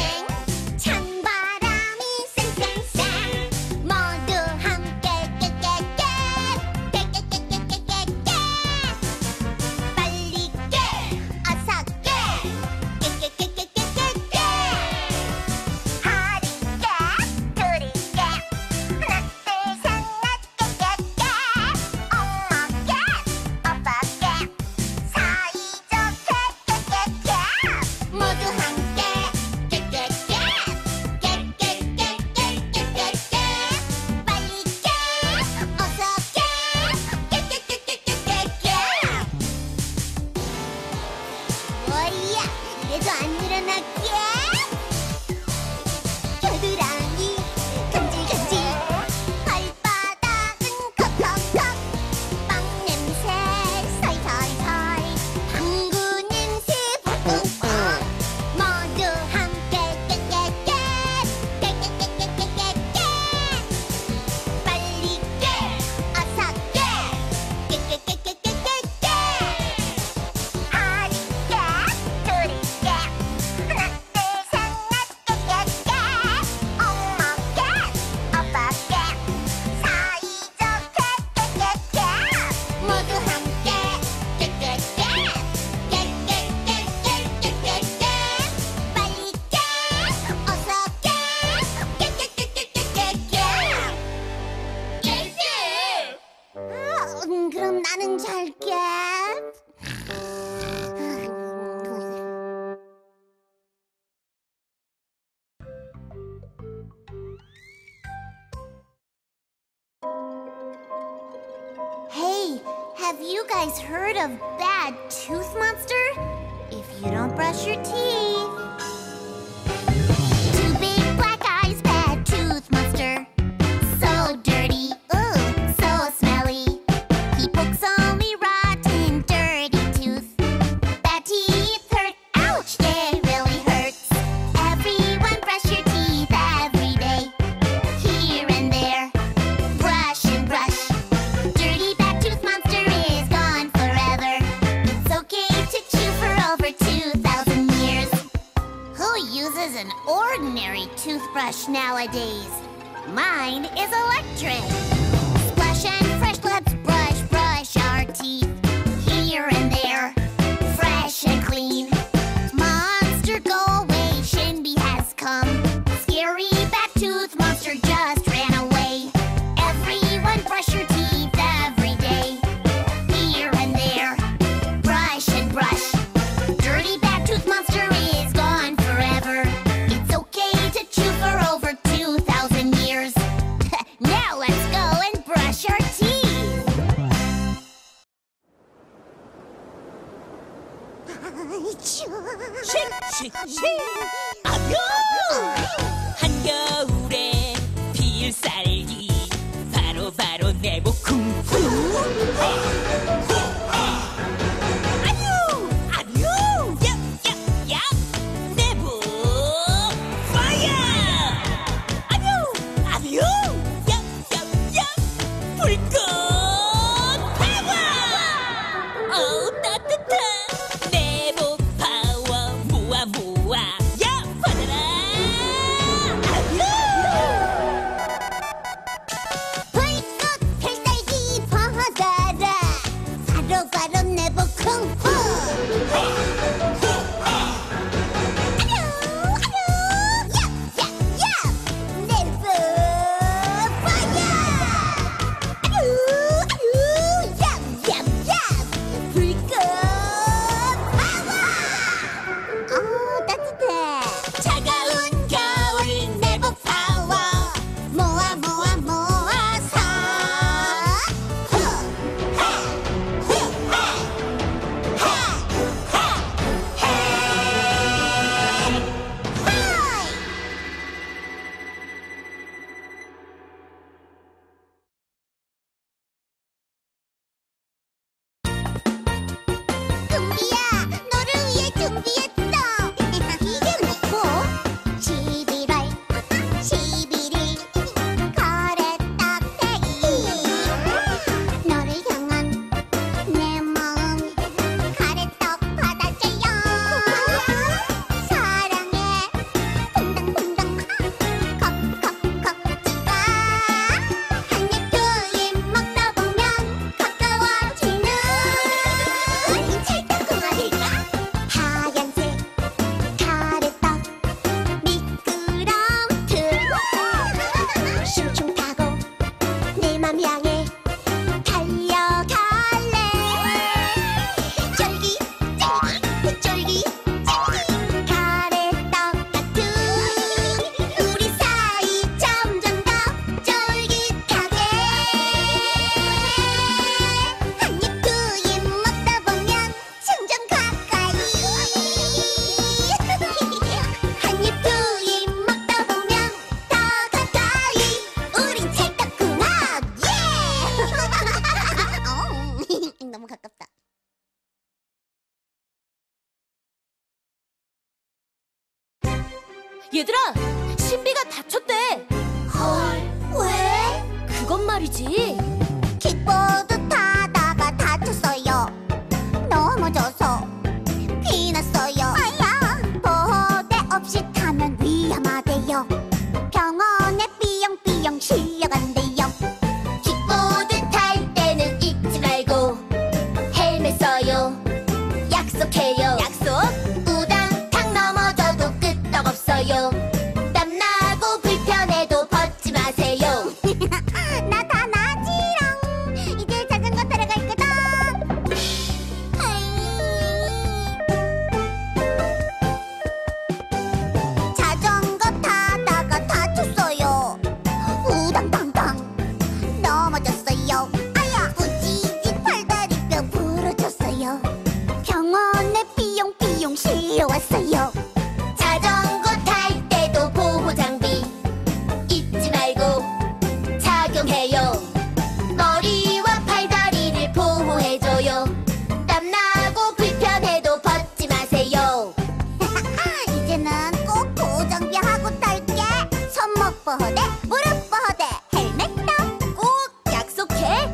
찬바람이 쌩쌩쌩 모두 함께 깨깨깨 깨깨깨깨깨깨 빨리 깨 어서 깨 깨깨깨깨깨깨 모두 함께 깨깨깨 깨깨깨깨깨깨깨 빨리 깨 어서 깨 깨깨깨깨깨깨 뭐야 이래도 안 일어났게 겨드랑이 간질간질 발바닥은 콕콕콕 빵 냄새 살살살 방구 냄새 푹푹푹 모두 함께 깨깨깨 깨깨깨깨깨깨깨 빨리 깨 어서 깨 깨깨깨깨깨깨깨 하리 깨 둘이 깨 하나 둘셋넷 깨깨깨 엄마 깨 아빠 깨 사이좋게 깨깨깨 모두 함께 깨깨깨 깨깨깨깨깨깨깨 빨리 깨 어서 깨 깨깨깨깨깨깨깨 그럼 나는 잘게. Hey, have you guys heard of Bad Tooth Monster? If you don't brush your teeth. Two big black eyes, Bad Tooth Monster. So dirty, ooh, so smelly. He pokes only rotten, dirty tooth. Bad teeth hurt, ouch, it really hurts. Everyone brush your teeth every day. Here and there, brush and brush. Dirty Bad Tooth Monster is gone forever. It's okay to chew for over 2,000 years. Who uses an ordinary toothbrush nowadays? Mine is electric. Splash and fresh, let's brush, brush our teeth. Here and there, fresh and clean. Monster, go away, Shinbi has come. Scary Bad Tooth Monster just ran away. Everyone brush your teeth every day. Here and there, brush and brush. Dirty Bad Tooth Monster is gone forever. It's okay to chew for over 2,000 years. Now let's go and brush our teeth. 씩씩씩 아뇨 한겨울에 피일 쌀기 바로바로 내복 쿵쿵 아뇨 아뇨 얍얍얍 내복 파이어 아뇨 아뇨 얍얍얍 불꽃 파워 어우 따뜻한 내복 파워 모아 모아 야 받아라 아뇨 불꽃 펼살기 퍼다라 얘들아, 신비가 다쳤대. 헐, 왜? 그건 말이지. 킥보드 타다가 다쳤어요. 넘어져서 피났어요. 아야. 보호대 없이 타면 위험하대요. 병원에 삐용삐용 실려간대요. 킥보드 탈 때는 잊지 말고 헬멧 써요. 약속해요. 약속? 우당탕 넘어져도 끄떡없어요. 땀나고 불편해도 벗지 마세요. 나타나지롱. 이제 자전거 타러 갈 거다. 자전거 타다가 다쳤어요. 우당탕탕 넘어졌어요. 아야. 부지지 팔다리뼈 부러졌어요. 병원에 삐용삐용 실려왔어요. 자전거 탈 때도 보호 장비 잊지 말고 착용해요. 머리와 팔다리를 보호해줘요. 땀나고 불편해도 벗지 마세요. 이제는 꼭 보호장비 하고 탈게. 손목 보호대, 무릎 보호대, 헬멧도 꼭 약속해.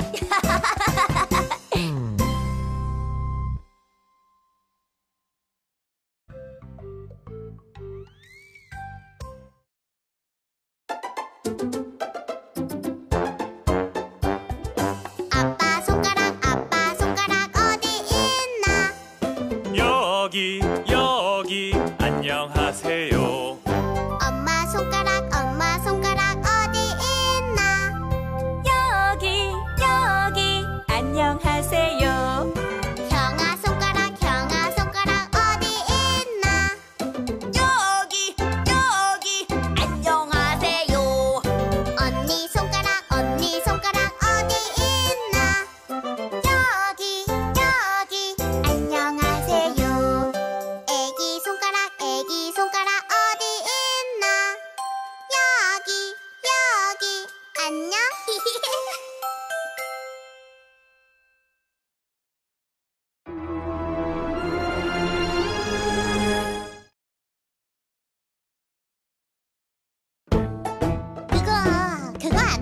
아빠 손가락 어디 있나? 여기 안녕하세요. 엄마 손가락 어디 있나? 여기 안녕하세요. 형아 손가락 어디 있나? 여기 안녕하세요. 언니 손가락 어디 있나? 여기 안녕하세요. 애기 손가락 어디 있나? 여기 안녕. 그거 아나?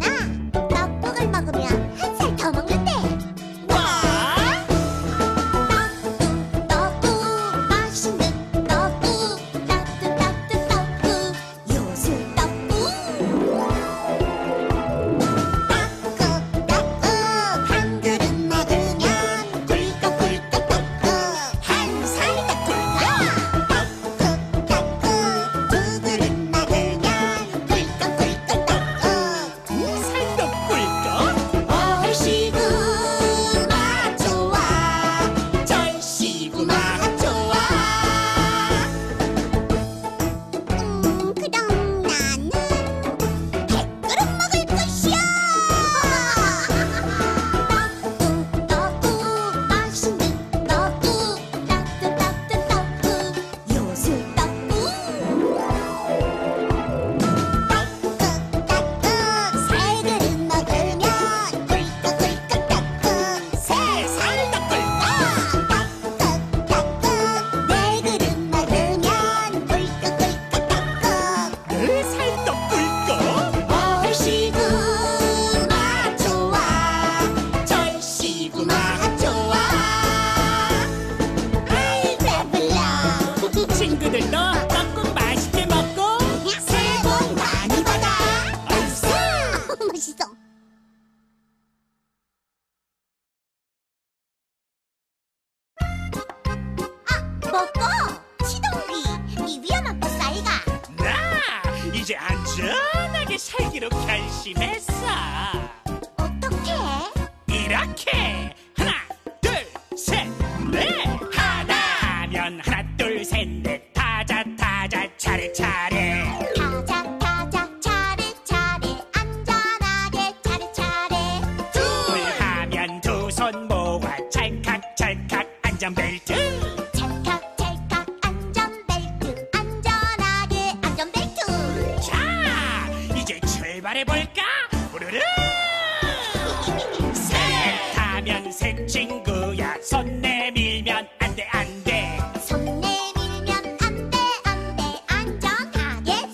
떡국을 먹으면 한 살 더 먹는데. 떡국 맛있는 떡국 요술 떡국. 떡국 한 그릇 먹으면 꿀꺽꿀꺽 떡국 한 살 더 굴려. 떡국 두 그릇 먹으면 꿀꺽꿀꺽 떡국 살떡 꿀꺽. 얼씨구나 좋아 절씨구나 좋아. 그럼 나는 100그릇 먹을 것이야. 떡국 맛있는 떡국 요술 떡국. 떡국 세 그릇 먹으면 꿀꺽꿀꺽 떡국 세 살떡 꿀꺽. 떡국 네 그릇 먹으면 꿀꺽꿀꺽 떡국 네 살떡 꿀꺽. 얼씨구나 좋아 절씨구나 좋아. 아이 배불러. 친구들도 떡국 맛있게 먹고 새해 복 많이 받아. 알싸. 멋있어. 먹고 치동비 이 위험한 뱃사이가. 나 이제 안전하게 살기로 결심했어. 어떡해? 이렇게 하나 둘셋넷. 하나면 하나 둘셋넷 타자 차례. 타자 차례 안전하게 차례. 둘 하면 두 손 모아 찰칵 안전벨트. 찰칵 안전벨트 안전하게 안전벨트. 자, 이제 출발해볼까? 후루루! 셋하면 셋 친구야. 손 내밀면 안 돼, 안 돼. 손 내밀면 안돼 안돼 안전하게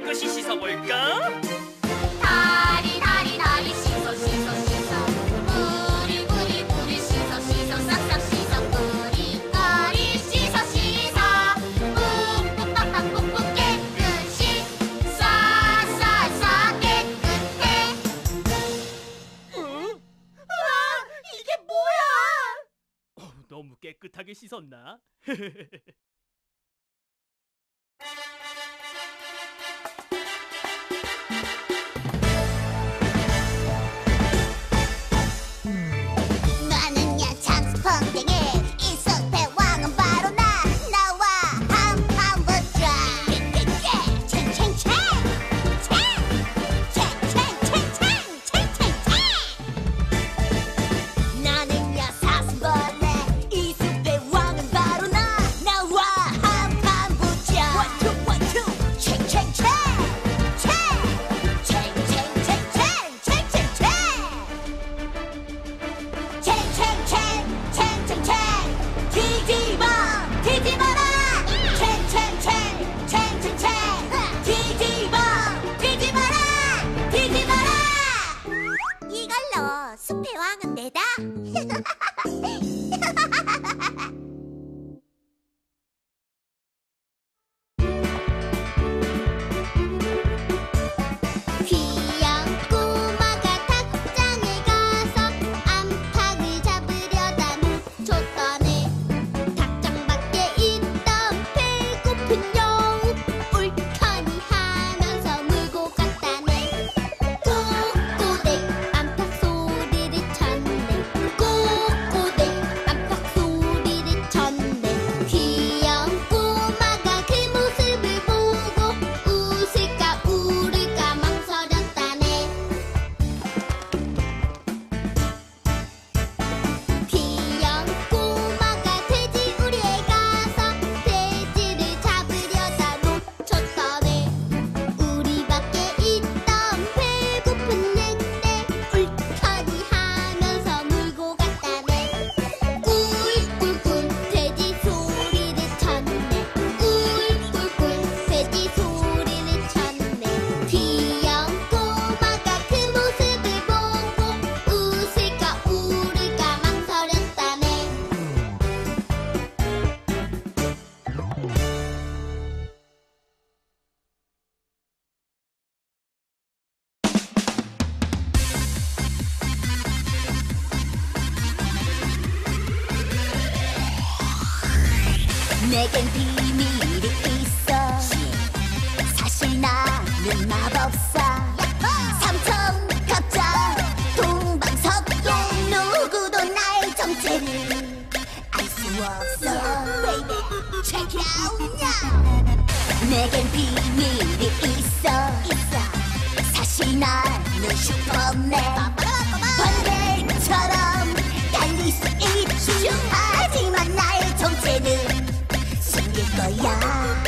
깨끗이 씻어볼까? 다리 씻어 뿌리 씻어 싹싹 뿌리뿌리 씻어 푹푹 깨끗이 싹싹 깨끗해. 응? 우와, 이게 뭐야? 너무 깨끗하게 씻었나? 내겐 비밀이 있어. 사실 나는 마법사. 삼천 갑자 동방석동. 누구도 나의 정체를 알 수 없어. Baby, check it out now. 내겐 비밀이 있어. 사실 나는 슈퍼맨. 번개처럼 달릴 수 있지. 하지만 나의 정체는 숨길 거야.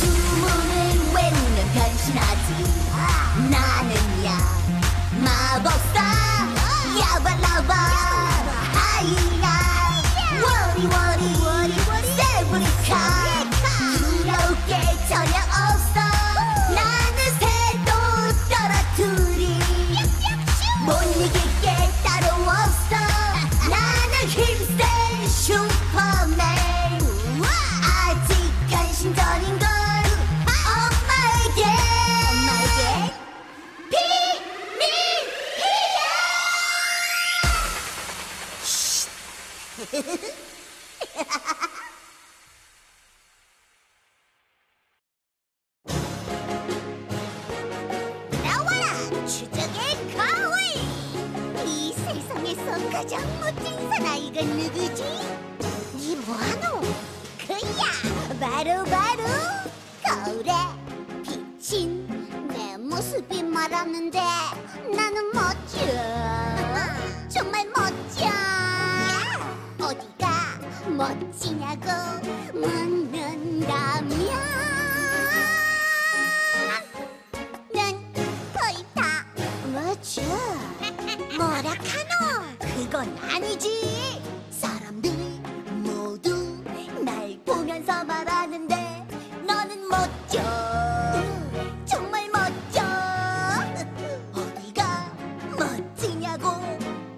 주문을 외우면 변신하지. 나는야 마법사. 야바라바 하이야. 워리워리 세브리카. 부러울게 전혀 없어. 나와라, 추적의 거위. 이 세상에서 가장 멋진 사나이가 누구지? 니 뭐하노? 그야 바로 거울에 비친 내 모습이 말하는데 나는 멋져. 정말 멋져. 멋지냐고 묻는다면 난 거의 다 멋져. 뭐라 카노? 그건 아니지. 사람들 모두 날 보면서 말하는데 너는 멋져. 정말 멋져. 어디가 멋지냐고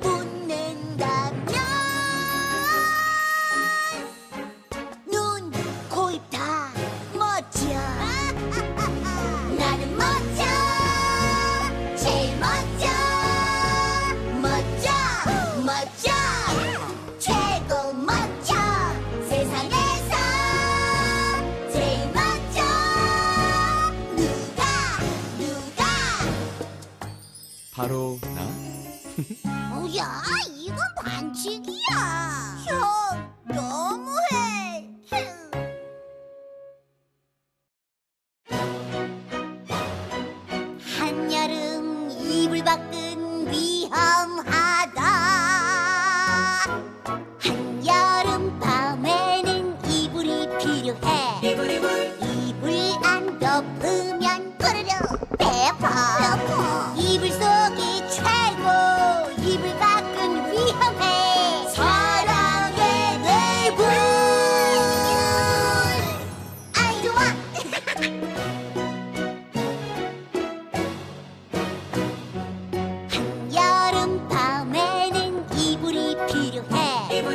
묻는다면 눈, 코, 입 다 멋져. 나는 멋져. 제일 멋져. 멋져! 최고 멋져! 세상에서 제일 멋져! 누가! 바로 나? 뭐야, 이건 반칙이야! 형, 너무해! 한여름 이불 밖은 위험하다. 덮으면 뽀르르 배아파. 이불 속이 최고. 이불 밖은 위험해. 사랑해 내불. 아이 좋아. 한여름 밤에는 이불이 필요해. 이불.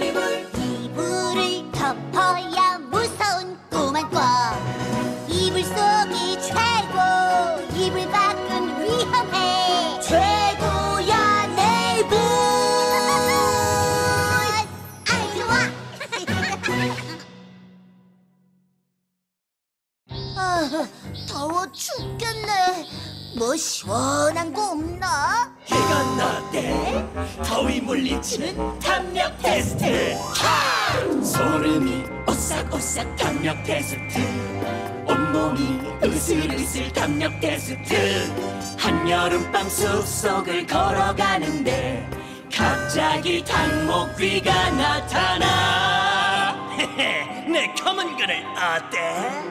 이불을 덮어야 무서운 꼬만 꿔. 이불 속이 최고. 이불 밖은 위험해. 최고야 내불. 아이 좋아. 아, 더워 죽겠네. 뭐 시원한 거 없나? 해가 나대 더위 물리치는 담력 테스트. 소름이 오싹오싹 담력 테스트. 온몸이 으슬으슬 담력 테스트. 한여름밤 숲속을 걸어가는데 갑자기 당목귀가 나타나. 내 검은 그늘 어때?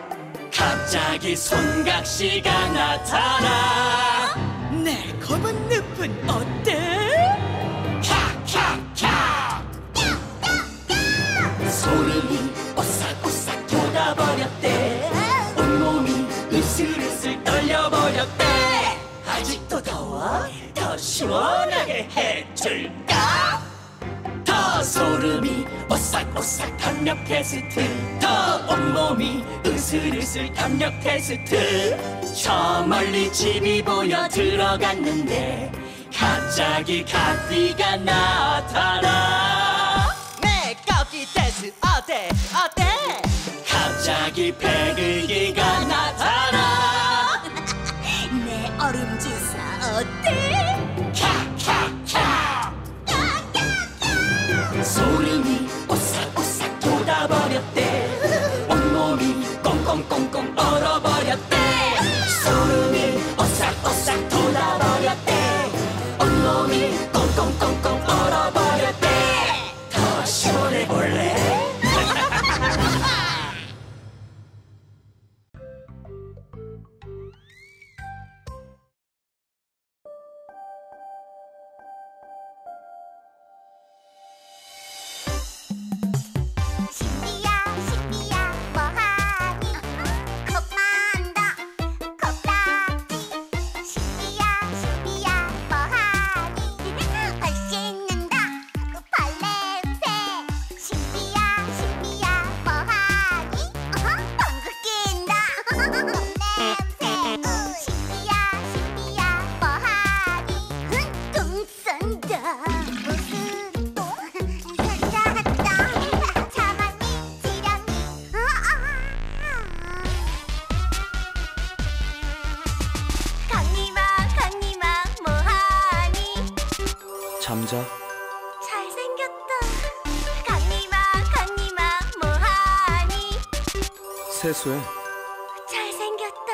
갑자기 손각시가 나타나. 내 검은 늪은 어때? 캬캬캬 캬캬캬. 소름이 오싹오싹 돋아버렸대. 슬슬 떨려버렸대. 아직도 더워? 더 시원하게 해줄까? 더 소름이 오싹오싹 담력 테스트. 더 온몸이 으슬으슬 담력 테스트. 저 멀리 집이 보여 들어갔는데 갑자기 갓띠가 나타나. 내 갓띠 테스트 어때? 어때? 갑자기 배기가 나타나. 내 얼음 주사 어때? 캬캬캬. 소름이 오싹오싹 돋아버렸대. 온몸이 꽁꽁꽁꽁 얼어버렸대. 소름이 오싹오싹 돋아버렸대. 온몸이 꽁꽁꽁꽁 얼어버렸대. 더 시원해 볼래? 잠자. 잘생겼다. 강림아 강림아 뭐하니? 세수해. 잘생겼다.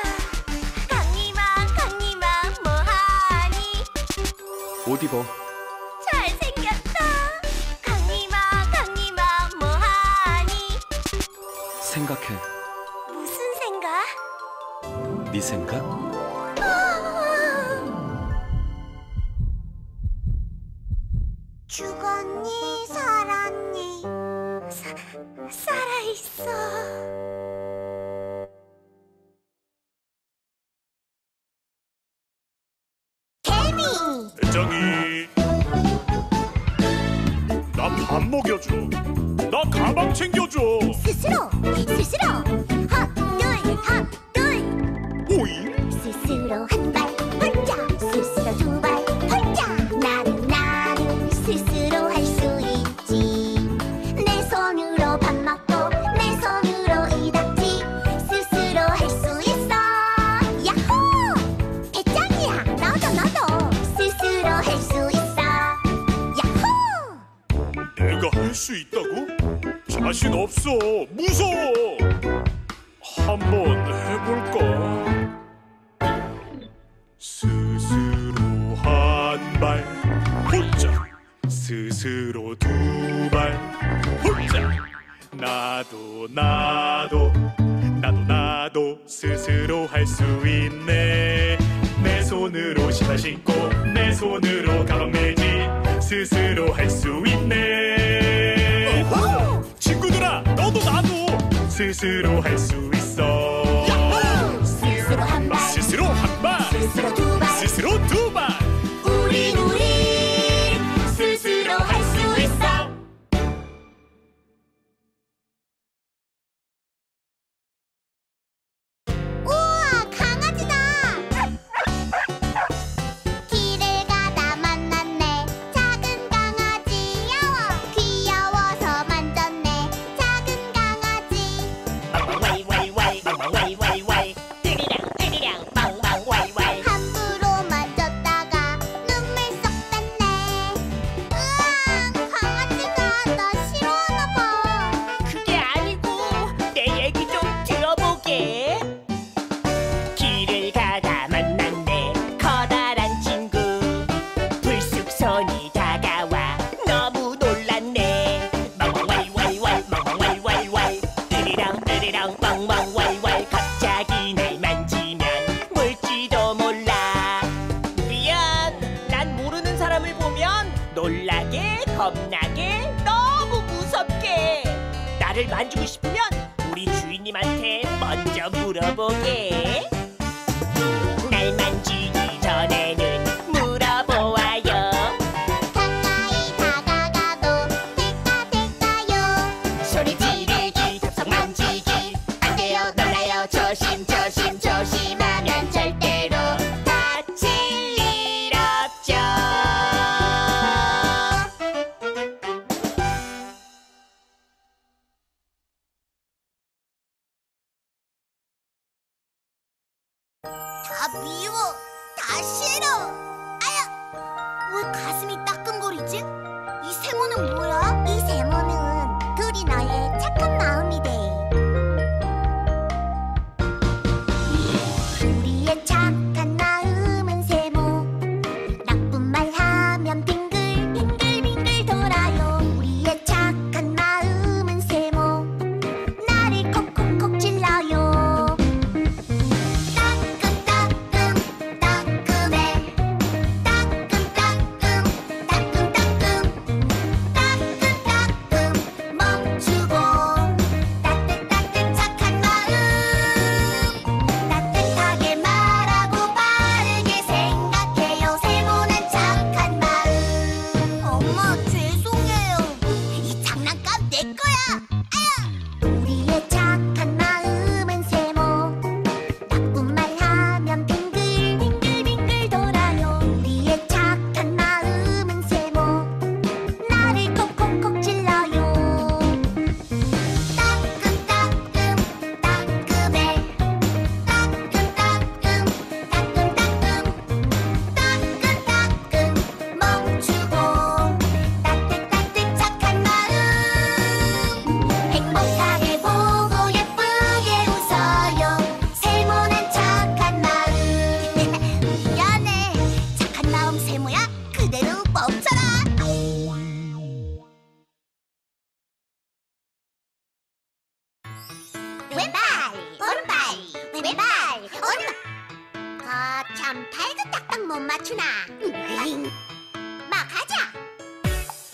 강림아 강림아 뭐하니? 옷 입어. 잘생겼다. 강림아 강림아 뭐하니? 생각해. 무슨 생각? 네 생각? 죽었니 살았니 살아있어. 대장이 나 밥 먹여줘. 나 가방 챙겨줘. 스스로 헛둘 오잉. 스스로 한 발 혼자 스스로 두 발 혼자. 나는 스스로 할 수 있지. 내 손으로 밥 먹고 내 손으로 이 닦지. 스스로 할 수 있어. 야호 대장이야. 너도 할 수 있어. 야호! 내가 할 수 있다고? 자신 없어. 무서워. 한번 해볼까? 스스로 한 발 혼자. 스스로 두 발 혼자. 나도 스스로 할 수 있네. 내 손으로 신발 신고 내 손으로 가방 메지. 스스로 할 수 있네. 오호! 친구들아 너도 나도 스스로 할 수 있어. 야호! 스스로 한 발 스스로 한 발 스스로 두 발 스스로 두 발. 우리 스스로 할 수 있어. 나를 만지고 싶으면 우리 주인님한테 먼저 물어보게. 날 만지기 전에는 물어보아요. 가까이 다가가도 될까요? 소리 지르기 덥석 만지기 안 돼요. 놀라요. 조심 조심하면 절대로 다칠 일 없죠. 다 미워, 다 싫어. 아야, 왜 가슴이 따끔거리지? 이 세모는 뭐야? 이 세모는 둘이 나의 착한 마음이 돼. 우리의 착한 마음은 세모. 나쁜 말 하면 빙글빙글 돌아요. 우리의 착한 마음은 세모. 나를 콕콕콕 찔러요. 참 발그딱딱 못 맞추나. 막 하자.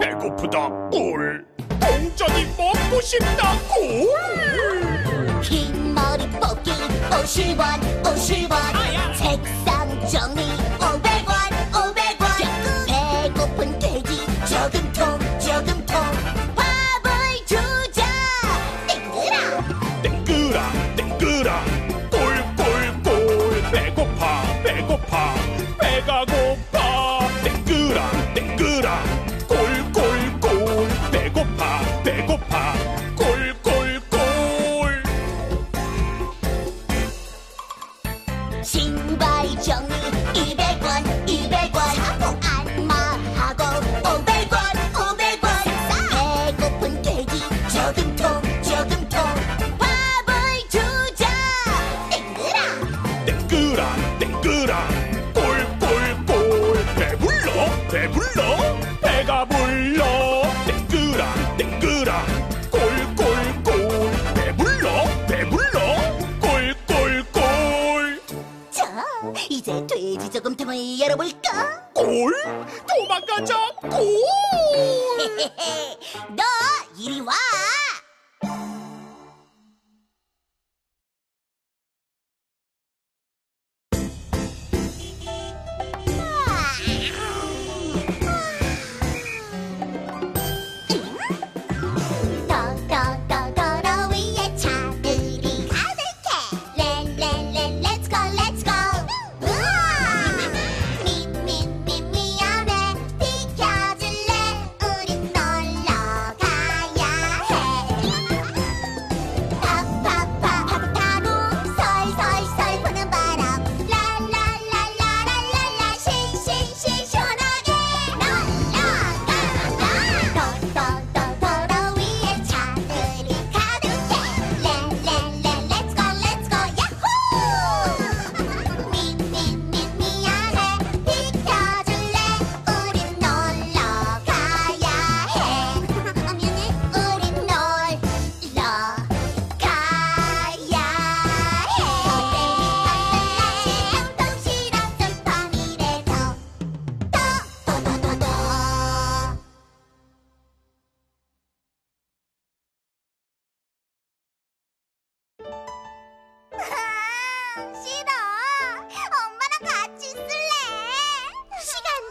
배고프다 꿀, 동전이 먹고 싶다 꿀. 긴 머리 뽑기 50원 50원, 책상 정리 500원 500원, 배고픈 돼지 저금통 저금통, 밥을 주자 땡그랑 땡그랑 땡그랑 꿀꿀꿀. 배고파 배고파 배가 고파 땡그랑 땡그랑 배고파 꿀꿀꿀. 신발 정리 200원 200원, 안마하고 500원 500원, 배고픈 돼지 저금통 저금통, 밥을 주자 땡그랑 땡그랑 땡그랑 꿀꿀꿀. 배불러 배불러 배가 불러 이제 돼지 저금통을 열어볼까? 꿀? 도망가자 꿀! 너 이리 와!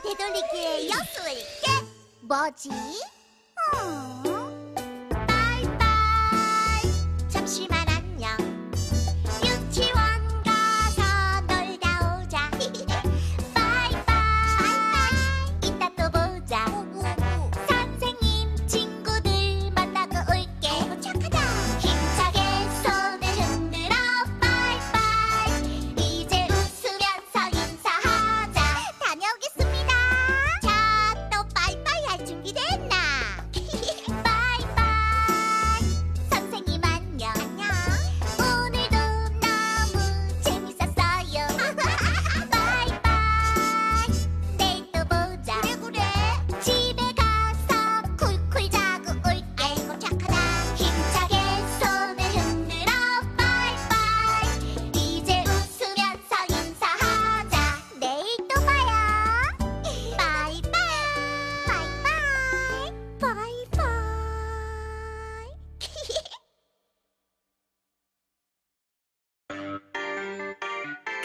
되돌리기에 엿술게. 뭐지? 빠이빠이 잠시만 안녕, 유치원 가서 놀다 오자. 빠이빠이 이따 또 보자. 선생님 친구들 만나고 올게. 착하다. 힘차게 손을 흔들어 빠이빠이, 이제 웃으면서 인사하자. 다녀오겠습니다.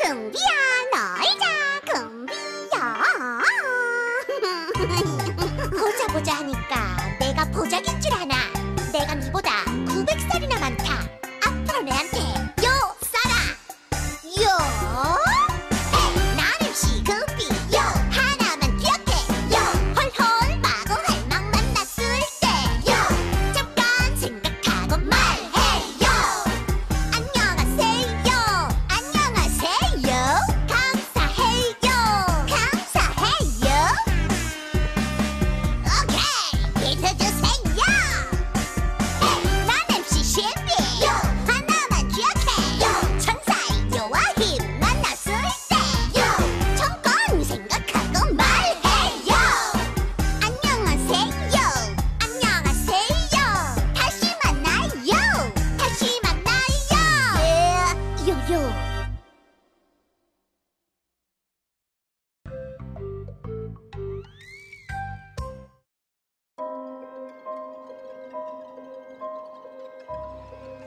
금비야 놀자 금비야. 보자 보자 하니까 내가 보자기인 줄 아나. 내가 니보다 900살이나 많다. 앞으로 내한테 요 써라. 요 나름씨 금비 요 하나만 기억해. 요 홀홀 마구 할망 만났을 때 요 잠깐 생각하고 말해요. 안녕하세요 감사해요. 오케이!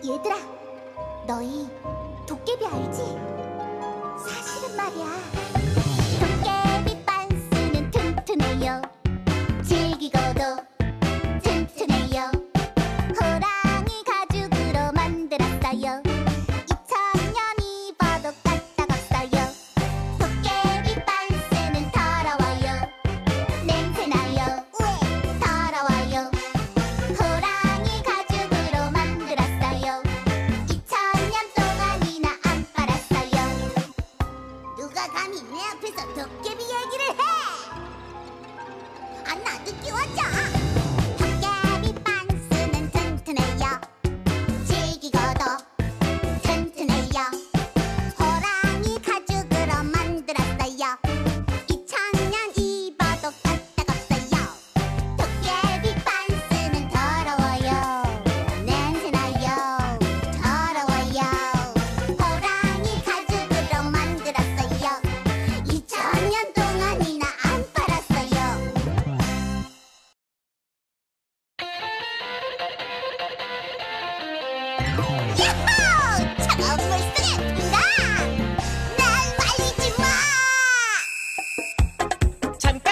얘들아, 너희 도깨비 알지? 사실은 말이야, 도깨비 빤스는 튼튼해요. 즐기고도 튼튼해요. 호랑이 가죽으로 만들었어요. 2000년 입어도 까딱없어요. 도깨비 빤스는 더러워요. 냄새나요. 더러워요. 호랑이 가죽으로 만들었어요. 2000년 동안이나 안 빨았어요. 누가 감히 내 앞에서 도깨비 얘기를 해! 안 놔도 끼워줘! 도깨비 빤스는 튼튼해요. 즐기고도 튼튼해요. 호랑이 가죽으로 만들었어요. 2000년 입어도 까딱없어요. 도깨비 빤스는 더러워요. 냄새나요. 더러워요. 호랑이 가죽으로 만들었어요. 2000년 동안이나 안 빨았어요. 야호! 차가운 물속에 든다! 날 말리지 마! 잠깐!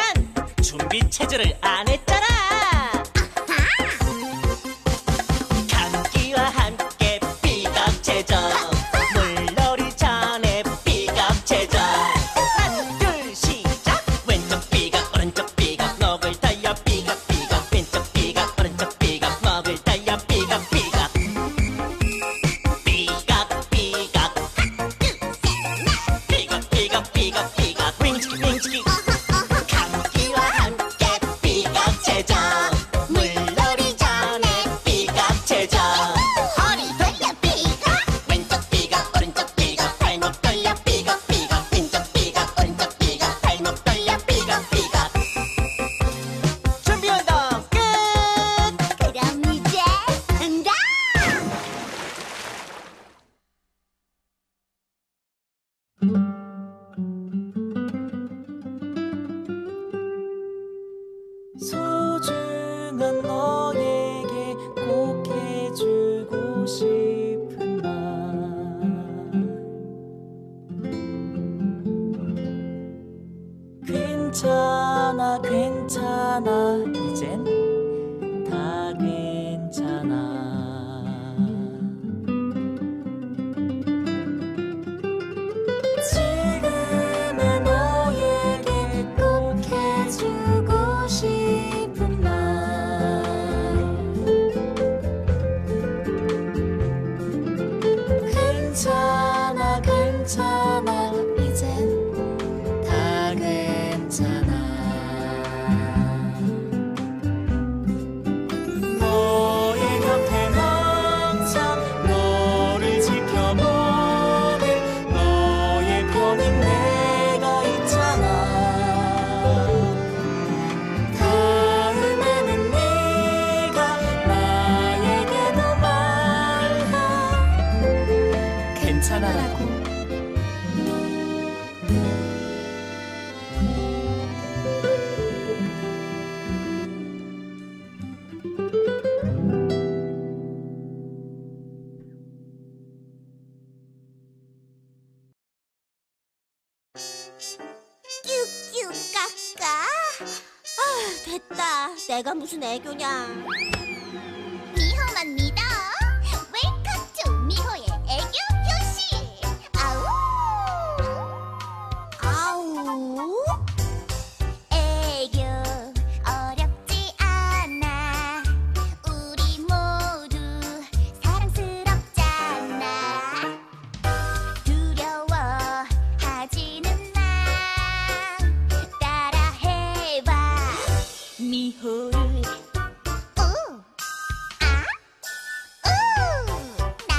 준비 체조를 안 했잖아. 감기와 함께 삐걱 체조, 물놀이 전에 삐걱 체조. 하나 둘 시작. 왼쪽 삐걱 오른쪽 삐걱 목을 달려 삐걱 삐걱, 왼쪽 삐걱 오른쪽 삐걱 목을 달려 삐걱 삐걱. 삐걱 삐걱 하나 둘셋넷 삐걱 삐걱 삐걱 삐걱 윙치기 윙치기. 감기와 함께 삐걱 체조, 물놀이 전에 삐걱 체조. 허리 돌려 삐걱, 왼쪽 삐걱 오른쪽 삐걱 발목 돌려 삐걱 삐걱, 왼쪽 삐걱 오른쪽 삐걱 발목 돌려 삐걱 삐걱. 준비 운동 끝. 그럼 이제 응답! 소중한 너에게 꼭 해주고 싶은 말. 괜찮아 괜찮아 이젠 다 괜찮아. 지금의 너에게 꼭 해주고 싶은 말. 괜찮아 괜찮아 이젠 다 괜찮아. 너의 곁에 항상 너를 지켜보는 너의 편인 내가 있잖아. 다음에는 네가 나에게도 말해. 괜찮아라고. 뀨뀨 까까. 아, 됐다. 내가 무슨 애교냐. 미호만 믿어. 웰컴 투 미호의 애교 교실. 아우 아우. 애교 어렵지 않아. 우리 모두 사랑스럽잖아. 두려워하지는 마. 따라해봐 미호를. 우! 아? 우! 나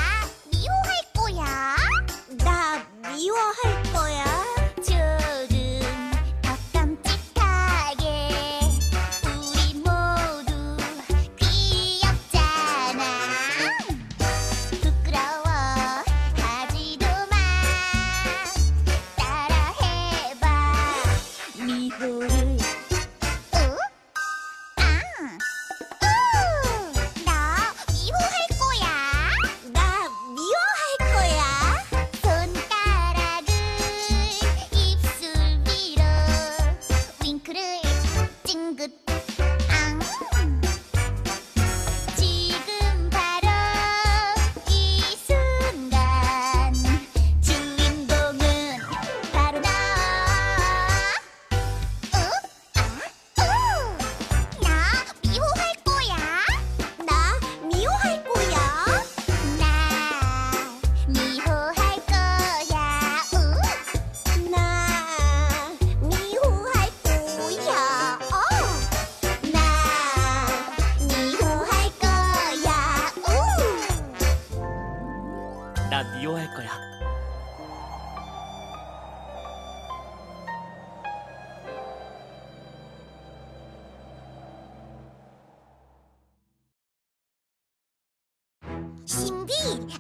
미워할 거야. 나 미워할 거야. 조금 더 깜찍하게. 우리 모두 귀엽잖아. 부끄러워 하지도 마. 따라해봐 미호를. 우? 아?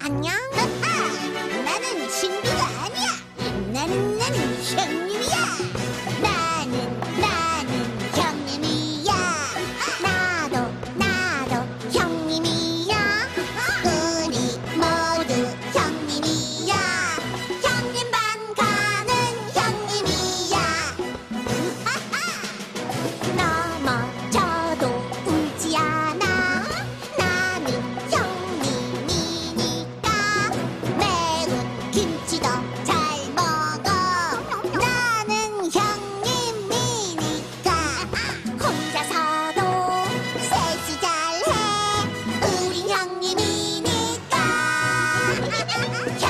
안녕? 나는 신비가 아니야. 나는 형님이야. 나는 형님이야. 나도 형님이야. 우리 모두 형님이야. 형님 반 가는 형님이야. 넘어져도 울지 않아. 김치도 잘 먹어. 나는 형님이니까. 혼자서도 세수 잘해. 우린 형님이니까. 형님이야.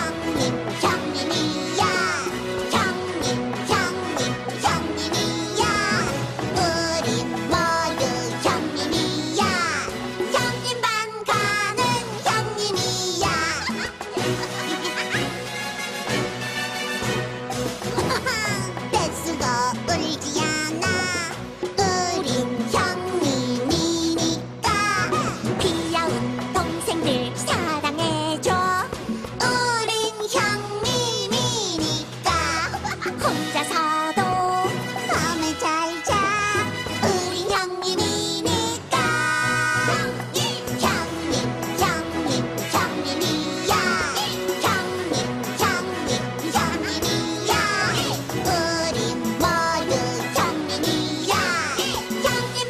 형님이야. 우린 모두 형님이야. 형님 반 가는 형님이야. 떼쓰고 울지 않아. 우린 형님이니까. 귀여운 동생들 사랑해줘. 우린 형님이니까. 혼자서도 밤에 잘 자. 우린 형님이니까. 형님이야. 형님이야. 우린 모두 형님이야. 형님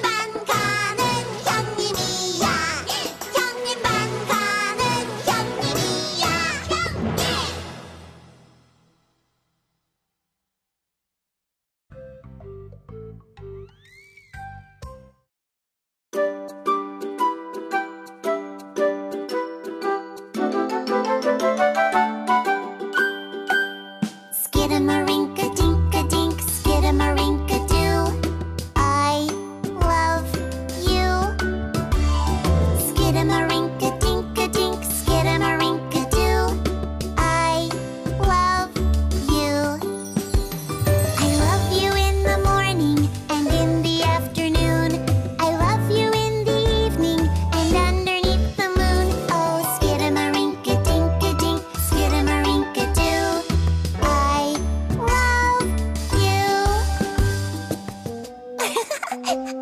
반 가는 형님이야. 형님 반 가는 형님이야. 형님! Skidamarinka-dinka-dink, skidamarinka-doo. I love you. Skidamarinka-dinka-dink, skidamarinka-doo. I love you. I love you in the morning and in the afternoon. I love you in the evening and underneath the moon. Oh, skidamarinka-dinka-dink, skidamarinka-doo. I love you.